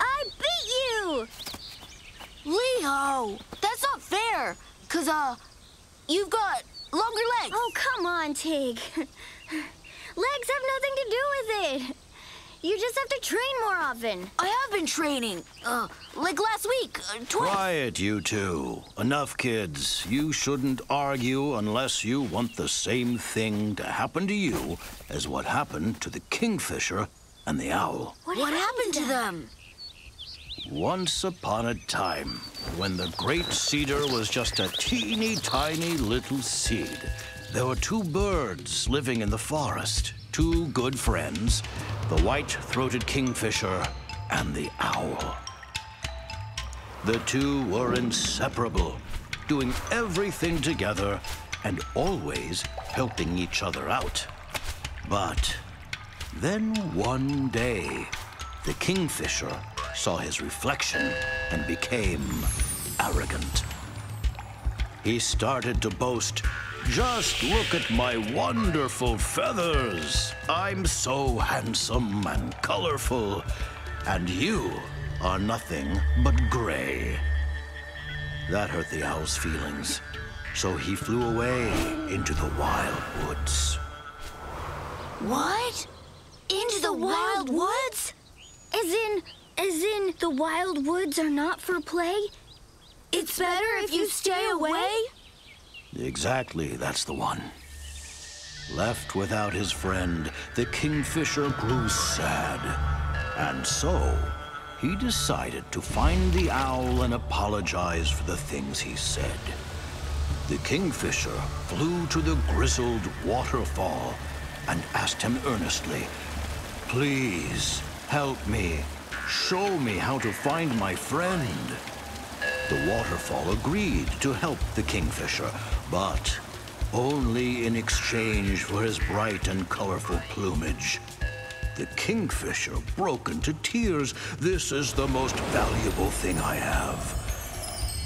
I beat you! Leo, that's not fair, because, you've got longer legs. Oh, come on, Tig. Legs have nothing to do with it. You just have to train more often. I have been training. Like last week, twice. Quiet, you two. Enough, kids. You shouldn't argue unless you want the same thing to happen to you as what happened to the kingfisher and the owl. What happened to them? Once upon a time, when the great cedar was just a teeny tiny little seed, there were two birds living in the forest, two good friends, the white-throated kingfisher and the owl. The two were inseparable, doing everything together and always helping each other out. But then one day, the kingfisher saw his reflection and became arrogant. He started to boast, "Just look at my wonderful feathers. I'm so handsome and colorful, and you are nothing but gray." That hurt the owl's feelings, so he flew away into the wild woods. What? Into the wild woods? As in, the wild woods are not for play? It's better if you stay away? Exactly, that's the one. Left without his friend, the kingfisher grew sad. And so, he decided to find the owl and apologize for the things he said. The kingfisher flew to the grizzled waterfall and asked him earnestly, "Please, help me. Show me how to find my friend." The waterfall agreed to help the kingfisher, but only in exchange for his bright and colorful plumage. The kingfisher broke into tears. "This is the most valuable thing I have."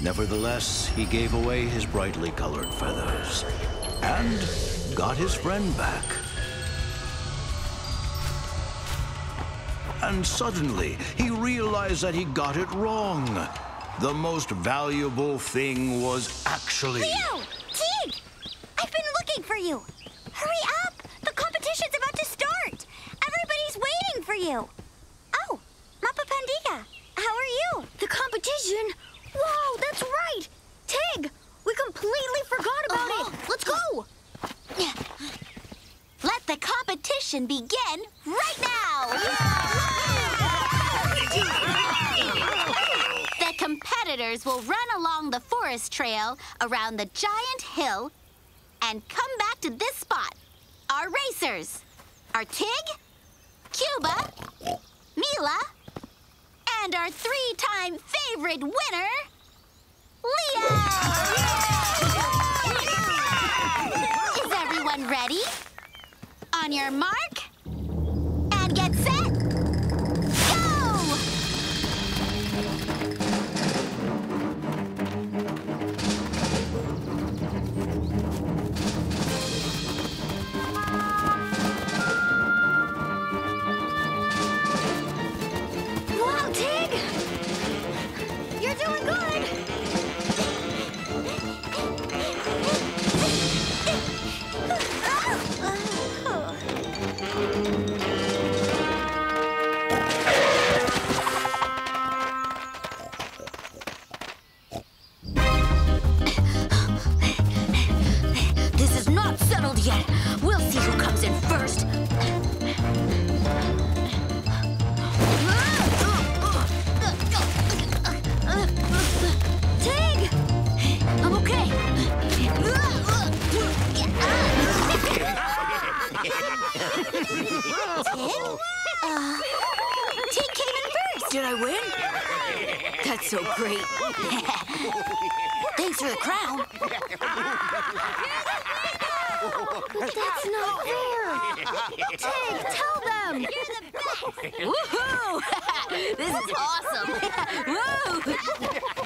Nevertheless, he gave away his brightly colored feathers and got his friend back. and suddenly he realized that he got it wrong. The most valuable thing was actually... Leo! Tig! I've been looking for you! Hurry up! The competition's about to start! Everybody's waiting for you! Oh, Mapa Pandiga, how are you? The competition? Wow, that's right! Tig! We completely forgot about it! Let's go! Let the competition begin right now! Yeah! The competitors will run along the forest trail around the giant hill and come back to this spot. Our racers are Tig, Cuba, Mila, and our three-time favorite winner, Leo! Yeah! Is everyone ready? On your mark, and get set, go! Wow, Tig! You're doing good! Yet. We'll see who comes in first. Tig! I'm okay. Tig came in first. Did I win? That's so great. Thanks for the crown. But that's not fair! Tig, tell them! You're the best! Woohoo! This is awesome! Woo!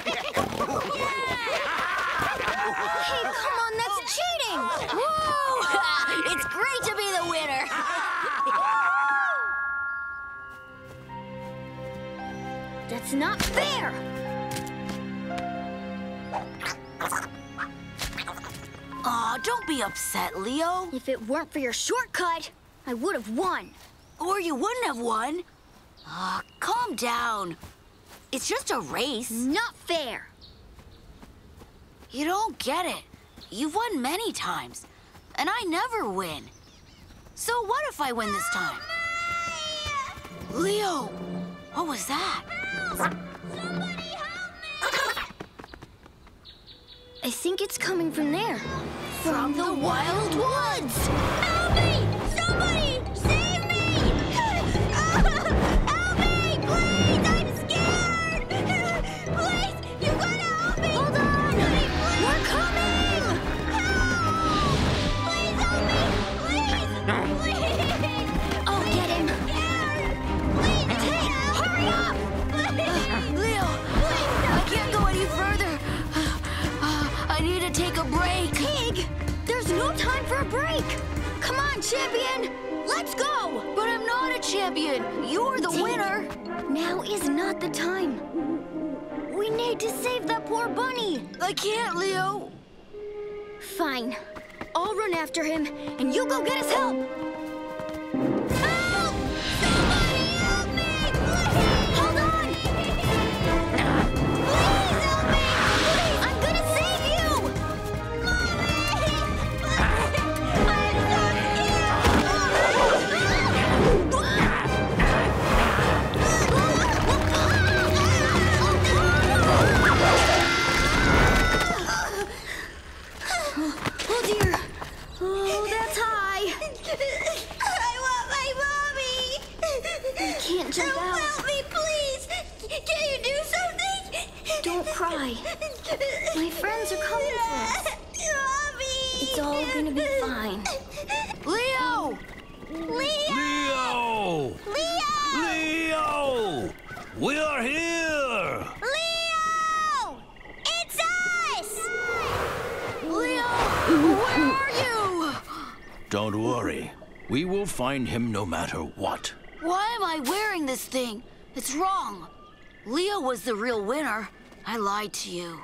Hey, come on, that's cheating! Woo! It's great to be the winner! That's not fair! Aw, don't be upset, Leo. If it weren't for your shortcut, I would have won. Or you wouldn't have won. Aw, calm down. It's just a race. Not fair. You don't get it. You've won many times, and I never win. So what if I win this time? Leo, what was that? Help! Somebody help me! I think it's coming from there. From the wild woods! Help me! Somebody! Save me! Help me! Please! I'm scared! Please! You gotta help me! Hold on! Please, please. We're coming! Help! Please help me! Please! Please! I'll get him! Please! Hey, hurry up! Please. Leo! Please, I can't go any further! I need to take a break. Tig, there's no time for a break. Come on, champion. Let's go. But I'm not a champion. You're the winner. Now is not the time. We need to save that poor bunny. I can't, Leo. Fine. I'll run after him, and you go get us help. Help! Somebody help me, please! Hold on. Please help me. My friends are coming for us. It's all gonna be fine. Leo! Leo! Leo! Leo! We are here! Leo! It's us! Leo, where are you? Don't worry. We will find him no matter what. Why am I wearing this thing? It's wrong. Leo was the real winner. I lied to you.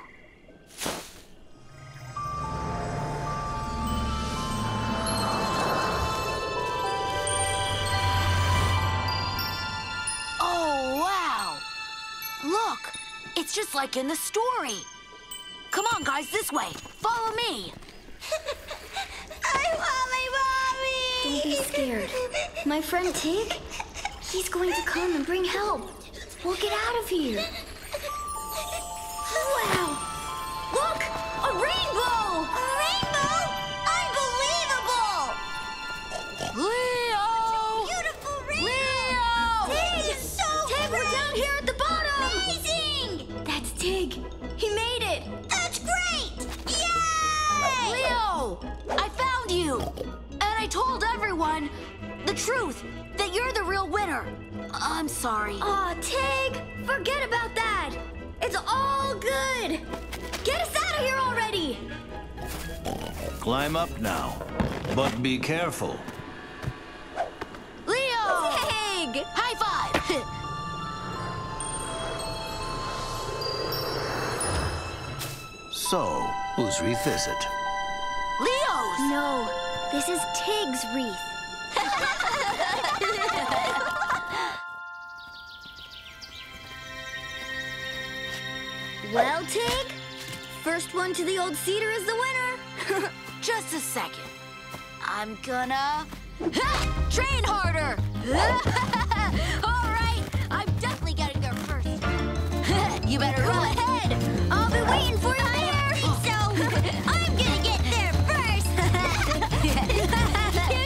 Oh, wow. Look, it's just like in the story. Come on, guys, this way. Follow me. I'm Mommy! Don't be scared. My friend Tig, he's going to come and bring help. We'll get out of here. Wow! Look! A rainbow! A rainbow? Unbelievable! Leo! Such a beautiful rainbow! Leo! Tig! This is so Tig, we're down here at the bottom! Amazing! That's Tig. He made it! That's great! Yay! Leo! I found you! And I told everyone the truth, that you're the real winner. I'm sorry. Aw, Tig! Forget about that! It's all good! Get us out of here already! Climb up now, but be careful. Leo! Tig! High five! So, whose wreath is it? Leo's! No, this is Tig's wreath. Well, Tig, first one to the old cedar is the winner. Just a second. I'm gonna... Ha! Train harder! All right, I'm definitely getting there first. You better go ahead. I'll be waiting for you there. So I'm gonna get there first. You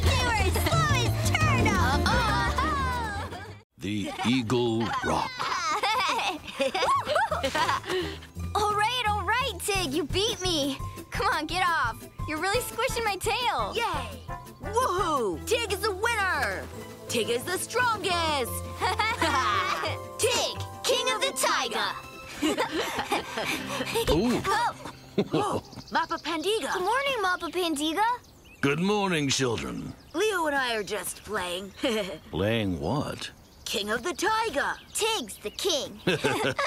two are as slow as turtle. The Eagle Rock. All right, Tig, you beat me. Come on, get off. You're really squishing my tail. Yay! Woohoo! Tig is the winner! Tig is the strongest! Tig, king of the tiger! Oh. Mapa Pandiga! Good morning, Mapa Pandiga! Good morning, children. Leo and I are just playing. Playing what? King of the tiger. Tig's the king.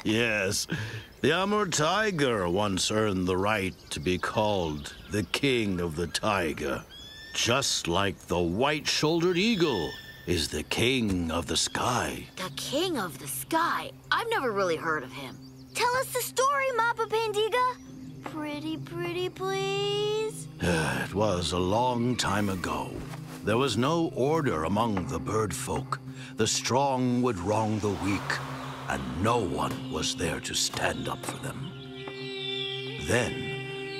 Yes. The armored tiger once earned the right to be called the king of the tiger. Just like the white-shouldered eagle is the king of the sky. The king of the sky? I've never really heard of him. Tell us the story, Mapa Pandiga. Pretty, please. It was a long time ago. There was no order among the bird folk. The strong would wrong the weak, and no one was there to stand up for them. Then,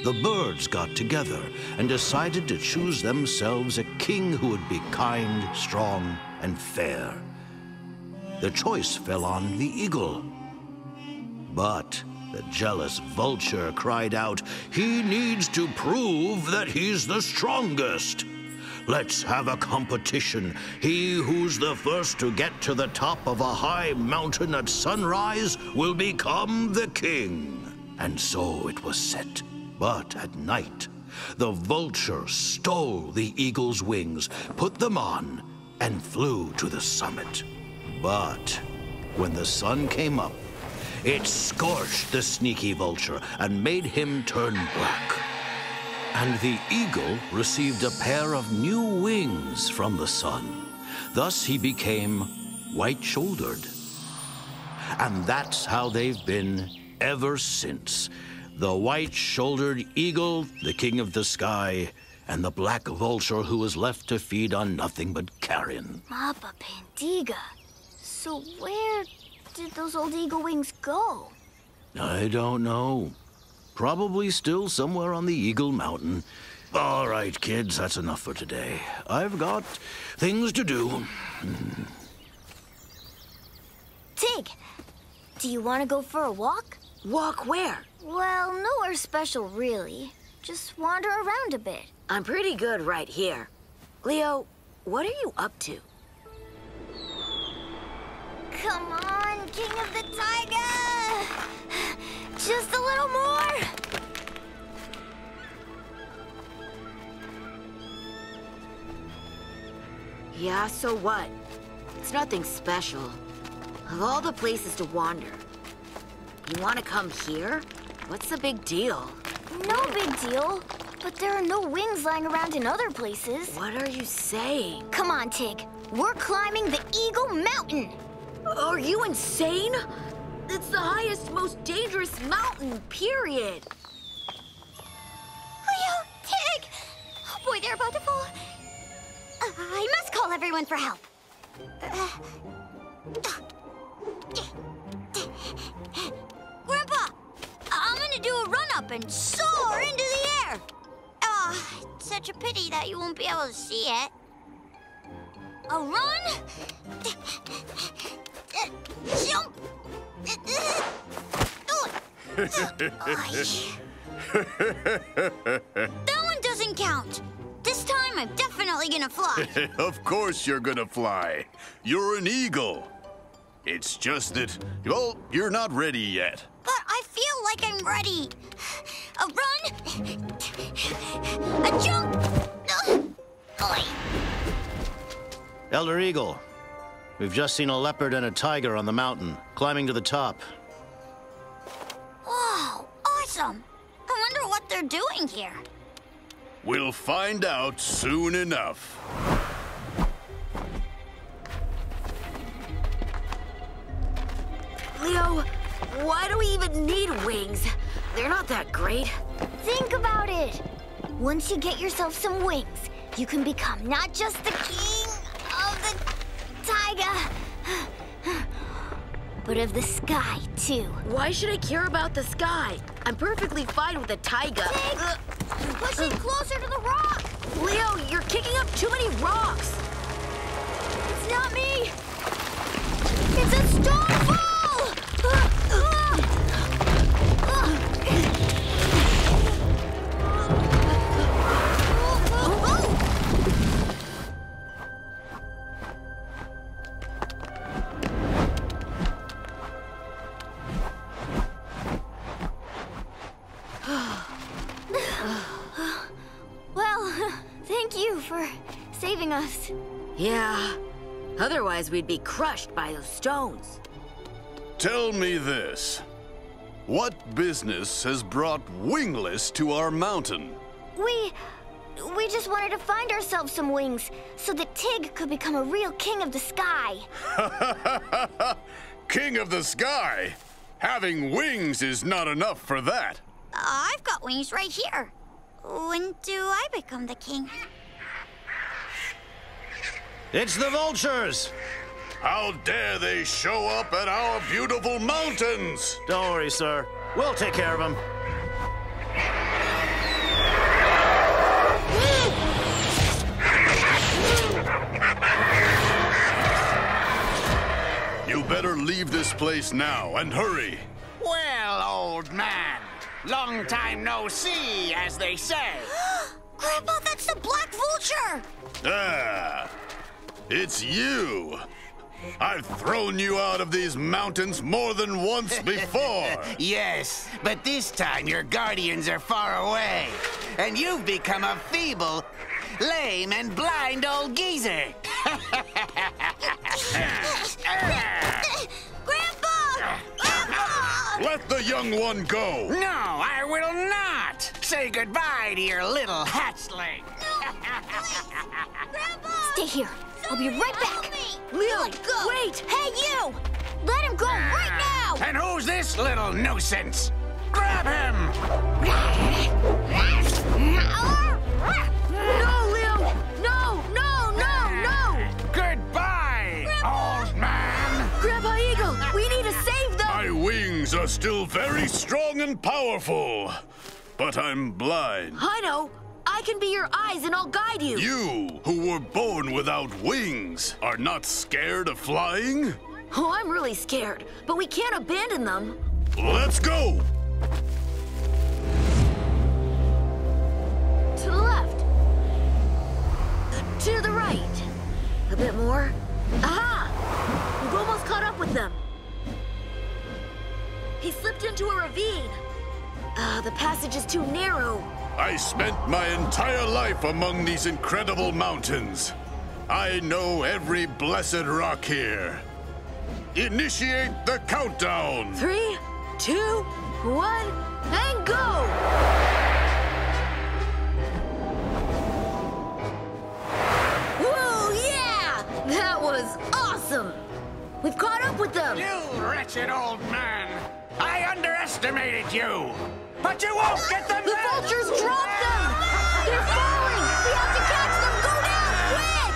the birds got together and decided to choose themselves a king who would be kind, strong, and fair. The choice fell on the eagle. But the jealous vulture cried out, "He needs to prove that he's the strongest. Let's have a competition. He who's the first to get to the top of a high mountain at sunrise will become the king." And so it was set. But at night, the vulture stole the eagle's wings, put them on, and flew to the summit. But when the sun came up, it scorched the sneaky vulture and made him turn black. And the eagle received a pair of new wings from the sun. Thus he became white-shouldered. And that's how they've been ever since. The white-shouldered eagle, the king of the sky, and the black vulture who was left to feed on nothing but carrion. Mapa Pandiga. So where did those old eagle wings go? I don't know. Probably still somewhere on the Eagle Mountain. All right, kids, that's enough for today. I've got things to do. Tig, do you want to go for a walk? Walk where? Well, nowhere special, really. Just wander around a bit. I'm pretty good right here. Leo, what are you up to? Come on, King of the Tiger! Just a little more! Yeah, so what? It's nothing special. Of all the places to wander, you want to come here? What's the big deal? No big deal. But there are no wings lying around in other places. What are you saying? Come on, Tig. We're climbing the Eagle Mountain. Are you insane? It's the highest, most dangerous mountain, period. Oh, Tig! Oh boy, they're about to fall. I must call everyone for help. Grandpa, I'm gonna do a run-up and soar into the air. Oh, it's such a pity that you won't be able to see it. A run, jump. That one doesn't count. This time I'm definitely gonna fly. Of course you're gonna fly. You're an eagle. It's just that, well, you're not ready yet. But I feel like I'm ready. A run, a jump. Elder Eagle, we've just seen a leopard and a tiger on the mountain, climbing to the top. Wow, awesome. I wonder what they're doing here. We'll find out soon enough. Leo, why do we even need wings? They're not that great. Think about it. Once you get yourself some wings, you can become not just the king of the taiga, but of the sky, too. Why should I care about the sky? I'm perfectly fine with the taiga. Tig, push it closer to the rock! Leo, you're kicking up too many rocks! It's not me! It's a stonefall! Us. Yeah, otherwise we'd be crushed by those stones. Tell me this. What business has brought Wingless to our mountain? We just wanted to find ourselves some wings so that Tig could become a real king of the sky. King of the sky? Having wings is not enough for that. I've got wings right here. When do I become the king? It's the vultures! How dare they show up at our beautiful mountains! Don't worry, sir. We'll take care of them. You better leave this place now and hurry. Well, old man, long time no see, as they say. Grandpa, that's the black vulture! Ah! It's you! I've thrown you out of these mountains more than once before! Yes, but this time your guardians are far away, and you've become a feeble, lame, and blind old geezer! Grandpa! Grandpa! Let the young one go! No, I will not! Say goodbye to your little hatchling! No, please! Grandpa! Stay here! I'll be right back! Leo, go. Wait! Hey, you! Let him go right now! And who's this little nuisance? Grab him! No, Leo! No, no, no, no! Goodbye, Grandpa. Old man! Grandpa Eagle, we need to save them! My wings are still very strong and powerful, but I'm blind. I know! I can be your eyes and I'll guide you. You, who were born without wings, are not scared of flying? Oh, I'm really scared, but we can't abandon them. Let's go! To the left. To the right. A bit more. Aha! We've almost caught up with them. He slipped into a ravine. The passage is too narrow. I spent my entire life among these incredible mountains. I know every blessed rock here. Initiate the countdown. 3, 2, 1, and go! That was awesome! We've caught up with them! You wretched old man! I underestimated you! But you won't get them! The vultures dropped them! They're falling! We have to catch them! Go down, quick!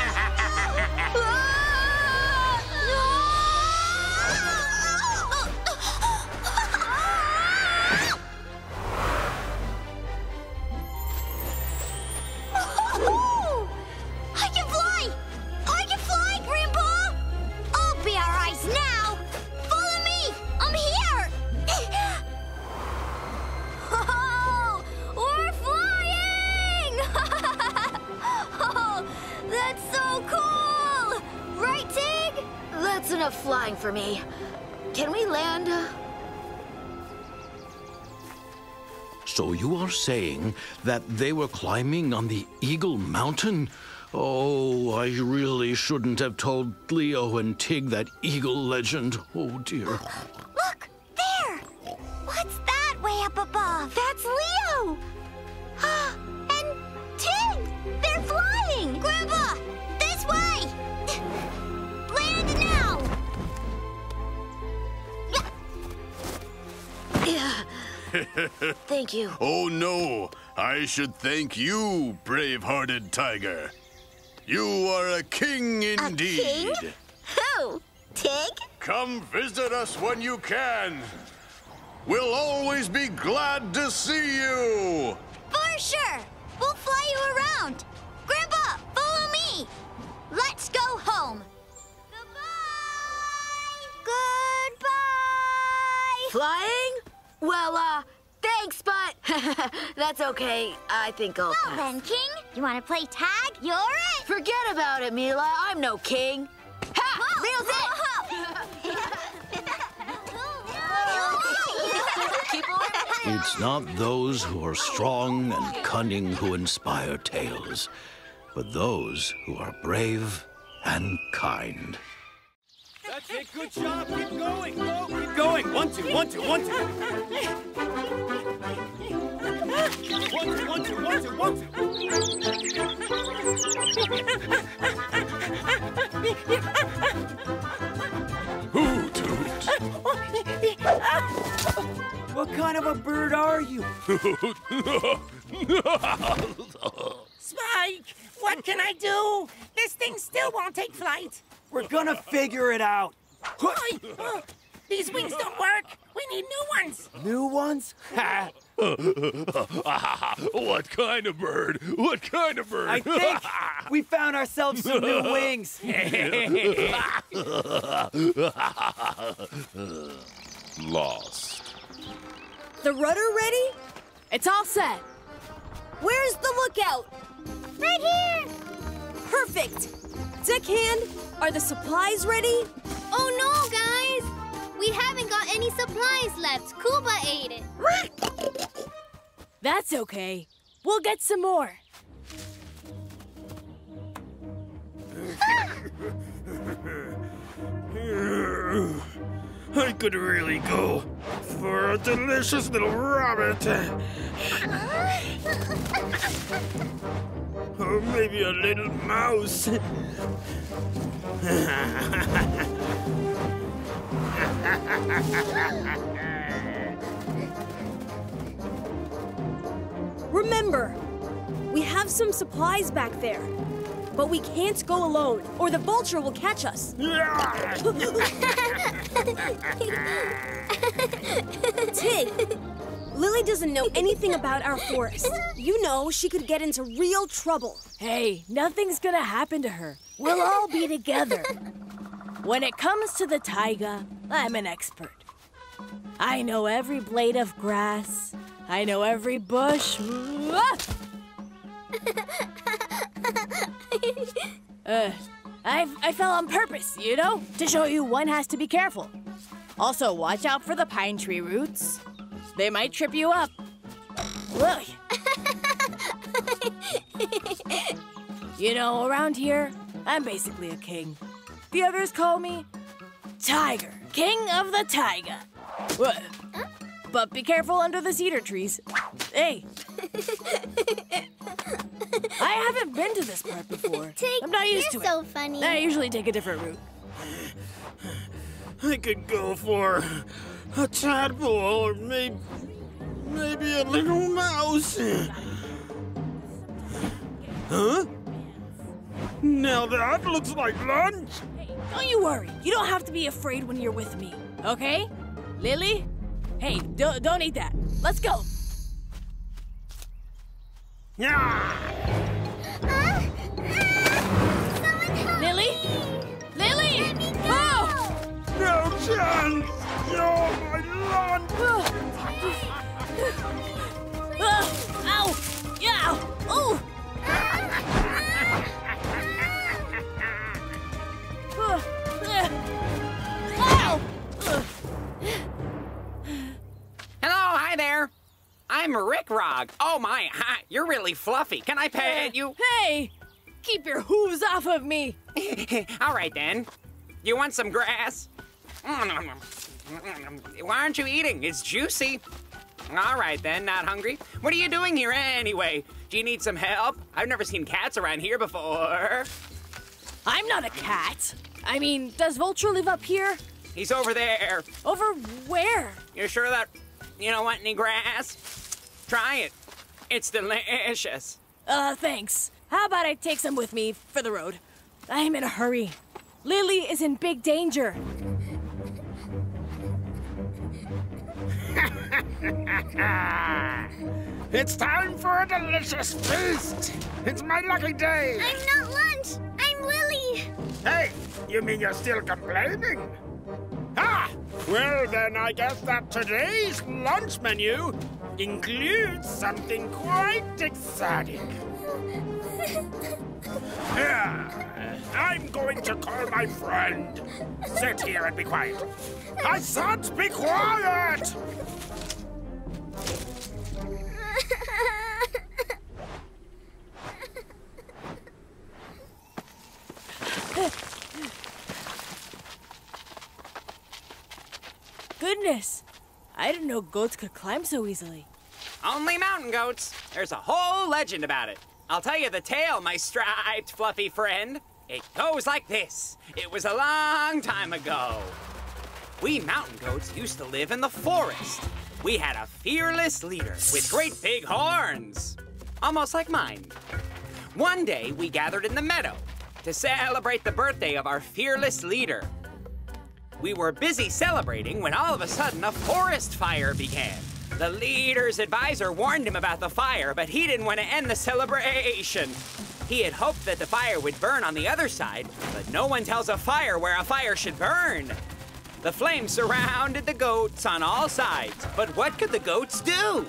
Enough flying for me. Can we land? So you are saying that they were climbing on the Eagle Mountain? Oh, I really shouldn't have told Leo and Tig that eagle legend. Oh, dear. Look! There! What's that way up above? That's Leo! And Tig! They're flying! Grandpa! This way! Land now! Thank you. Oh, no. I should thank you, brave-hearted tiger. You are a king indeed. A king? Who? Tig? Come visit us when you can. We'll always be glad to see you. For sure. We'll fly you around. Grandpa, follow me. Let's go home. Goodbye. Goodbye. Flying? Well, thanks, but that's okay. I think I'll pass. Well then, King, you want to play tag? You're it! Forget about it, Mila. I'm no king. Ha! Whoa, reels it! It's not those who are strong and cunning who inspire tales, but those who are brave and kind. That's it, good job, keep going, go, keep going. 1, 2, 1, 2, 1, 2. 1, 2, 1, 2, 1, 2, 1, 2. Who toot? What kind of a bird are you? Spike, what can I do? This thing still won't take flight. We're gonna figure it out. These wings don't work. We need new ones. New ones? Ha! What kind of bird? What kind of bird? I think we found ourselves some new wings. Lost. The rudder ready? It's all set. Where's the lookout? Right here. Perfect. Deckhand, are the supplies ready? Oh no, guys! We haven't got any supplies left. Cuba ate it. That's okay. We'll get some more. I could really go for a delicious little rabbit. Or maybe a little mouse. Remember, we have some supplies back there, but we can't go alone, or the vulture will catch us. Tig, Lily doesn't know anything about our forest. You know she could get into real trouble. Hey, nothing's gonna happen to her. We'll all be together. When it comes to the taiga, I'm an expert. I know every blade of grass. I know every bush. I fell on purpose, you know, to show you one has to be careful. Also, watch out for the pine tree roots. They might trip you up. You know, around here, I'm basically a king. The others call me Tiger, King of the Taiga. But be careful under the cedar trees. Hey. I haven't been to this part before. I'm not used to it. You're so funny. I usually take a different route. I could go for a tadpole or maybe a little mouse. Huh? Now that looks like lunch. Hey, don't you worry. You don't have to be afraid when you're with me, okay? Lily? Hey, don't eat that. Let's go. Yeah. Someone help Lily? Me. Lily! Let me go. Oh! No chance! You're my lunch! Ow! Yeah! Ooh! Ow! Hello, hi there. I'm Rick Rog. Oh my, hi. You're really fluffy. Can I pet you? Hey! Keep your hooves off of me. All right then. You want some grass? Why aren't you eating? It's juicy. All right then, not hungry. What are you doing here anyway? Do you need some help? I've never seen cats around here before. I'm not a cat. I mean, does Vulture live up here? He's over there. Over where? You're sure that you don't want any grass? Try it. It's delicious. Thanks. How about I take some with me for the road? I'm in a hurry. Lily is in big danger. It's time for a delicious feast. It's my lucky day. I'm not lunch. I'm Lily. Hey, you mean you're still complaining? Ah, well then I guess that today's lunch menu includes something quite exotic. Yeah, I'm going to call my friend. Sit here and be quiet. Hazat, be quiet! Goodness, I didn't know goats could climb so easily. Only mountain goats. There's a whole legend about it. I'll tell you the tale, my striped fluffy friend. It goes like this. It was a long time ago. We mountain goats used to live in the forest. We had a fearless leader with great big horns, almost like mine. One day, we gathered in the meadow to celebrate the birthday of our fearless leader. We were busy celebrating when all of a sudden a forest fire began. The leader's advisor warned him about the fire, but he didn't want to end the celebration. He had hoped that the fire would burn on the other side, but no one tells a fire where a fire should burn. The flames surrounded the goats on all sides, but what could the goats do?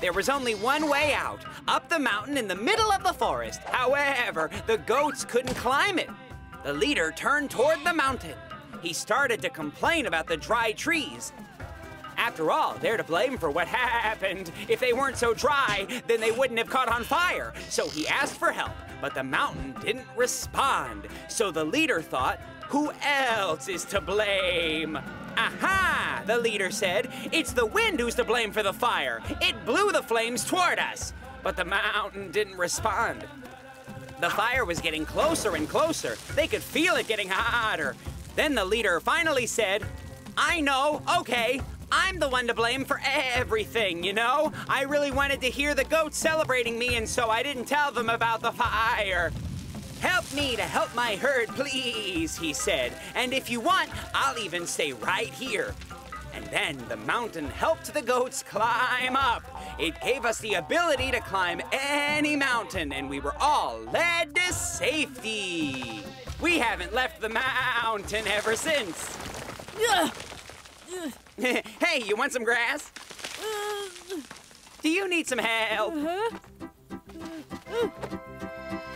There was only one way out, up the mountain in the middle of the forest. However, the goats couldn't climb it. The leader turned toward the mountain. He started to complain about the dry trees. After all, they're to blame for what happened. If they weren't so dry, then they wouldn't have caught on fire. So he asked for help, but the mountain didn't respond. So the leader thought, who else is to blame? Aha, the leader said. It's the wind who's to blame for the fire. It blew the flames toward us. But the mountain didn't respond. The fire was getting closer and closer. They could feel it getting hotter. Then the leader finally said, I know, okay. I'm the one to blame for everything, you know? I really wanted to hear the goats celebrating me, and so I didn't tell them about the fire. Help me to help my herd, please, he said. And if you want, I'll even stay right here. And then the mountain helped the goats climb up. It gave us the ability to climb any mountain, and we were all led to safety. We haven't left the mountain ever since. Hey, you want some grass? Do you need some help?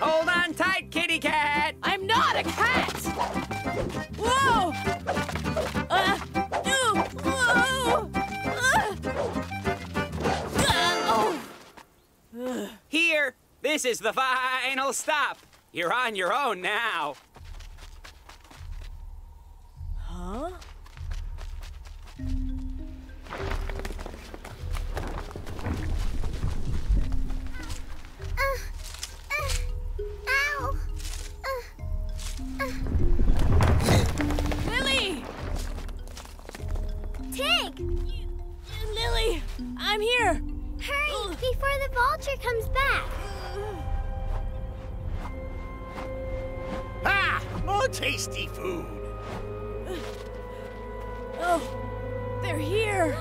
Hold on tight, kitty cat! I'm not a cat! Whoa! Whoa. Oh. Here, this is the final stop. You're on your own now. Huh? Ow! Lily! Tig! Lily, I'm here! Hurry, before the vulture comes back! Ah! More tasty food! Oh, they're here!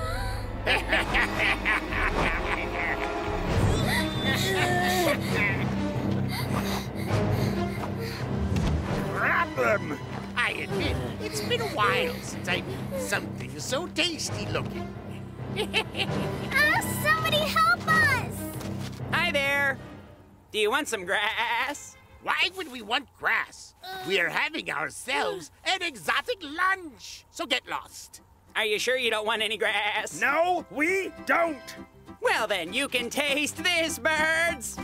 Grab them! I admit, it's been a while since I've eaten something so tasty looking. Oh, somebody help us! Hi there! Do you want some grass? Why would we want grass? We are having ourselves an exotic lunch, so get lost. Are you sure you don't want any grass? No, we don't! Well then, you can taste this, birds!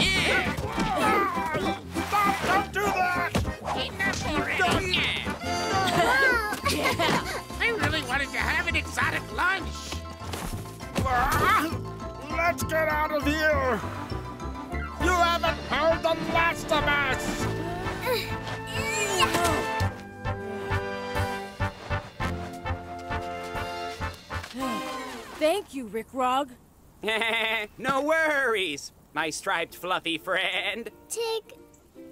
Yeah. Oh, stop! Don't do that! Enough already! I really wanted to have an exotic lunch! Let's get out of here! You haven't heard the last of us! Thank you, Rick Rog. No worries, my striped fluffy friend. Tig,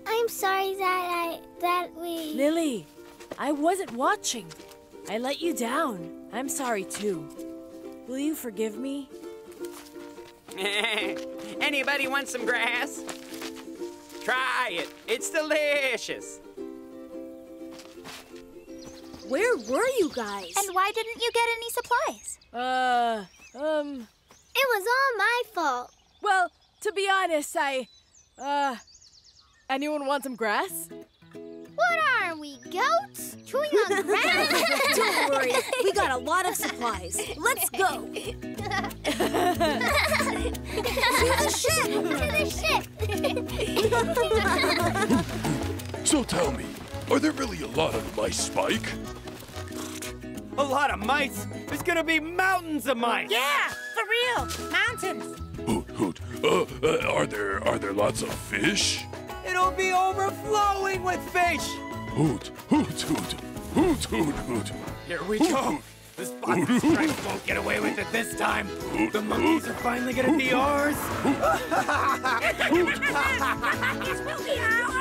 I'm sorry that we... Lily, I wasn't watching. I let you down. I'm sorry, too. Will you forgive me? Anybody want some grass? Try it. It's delicious. Where were you guys? And why didn't you get any supplies? It was all my fault. Well, to be honest, anyone want some grass? What are we, goats? Chewing on grass? Don't worry, we got a lot of supplies. Let's go. To the ship! To the ship! So tell me, are there really a lot of mice, Spike? A lot of mice? There's gonna be mountains of mice! Yeah, for real, mountains. Hoot, hoot. Are there lots of fish? It'll be overflowing with fish! Hoot, hoot, hoot, hoot, hoot, hoot. Here we go! The Spotted Stripes won't get away with it this time! The monkeys are finally gonna be ours! This will be ours!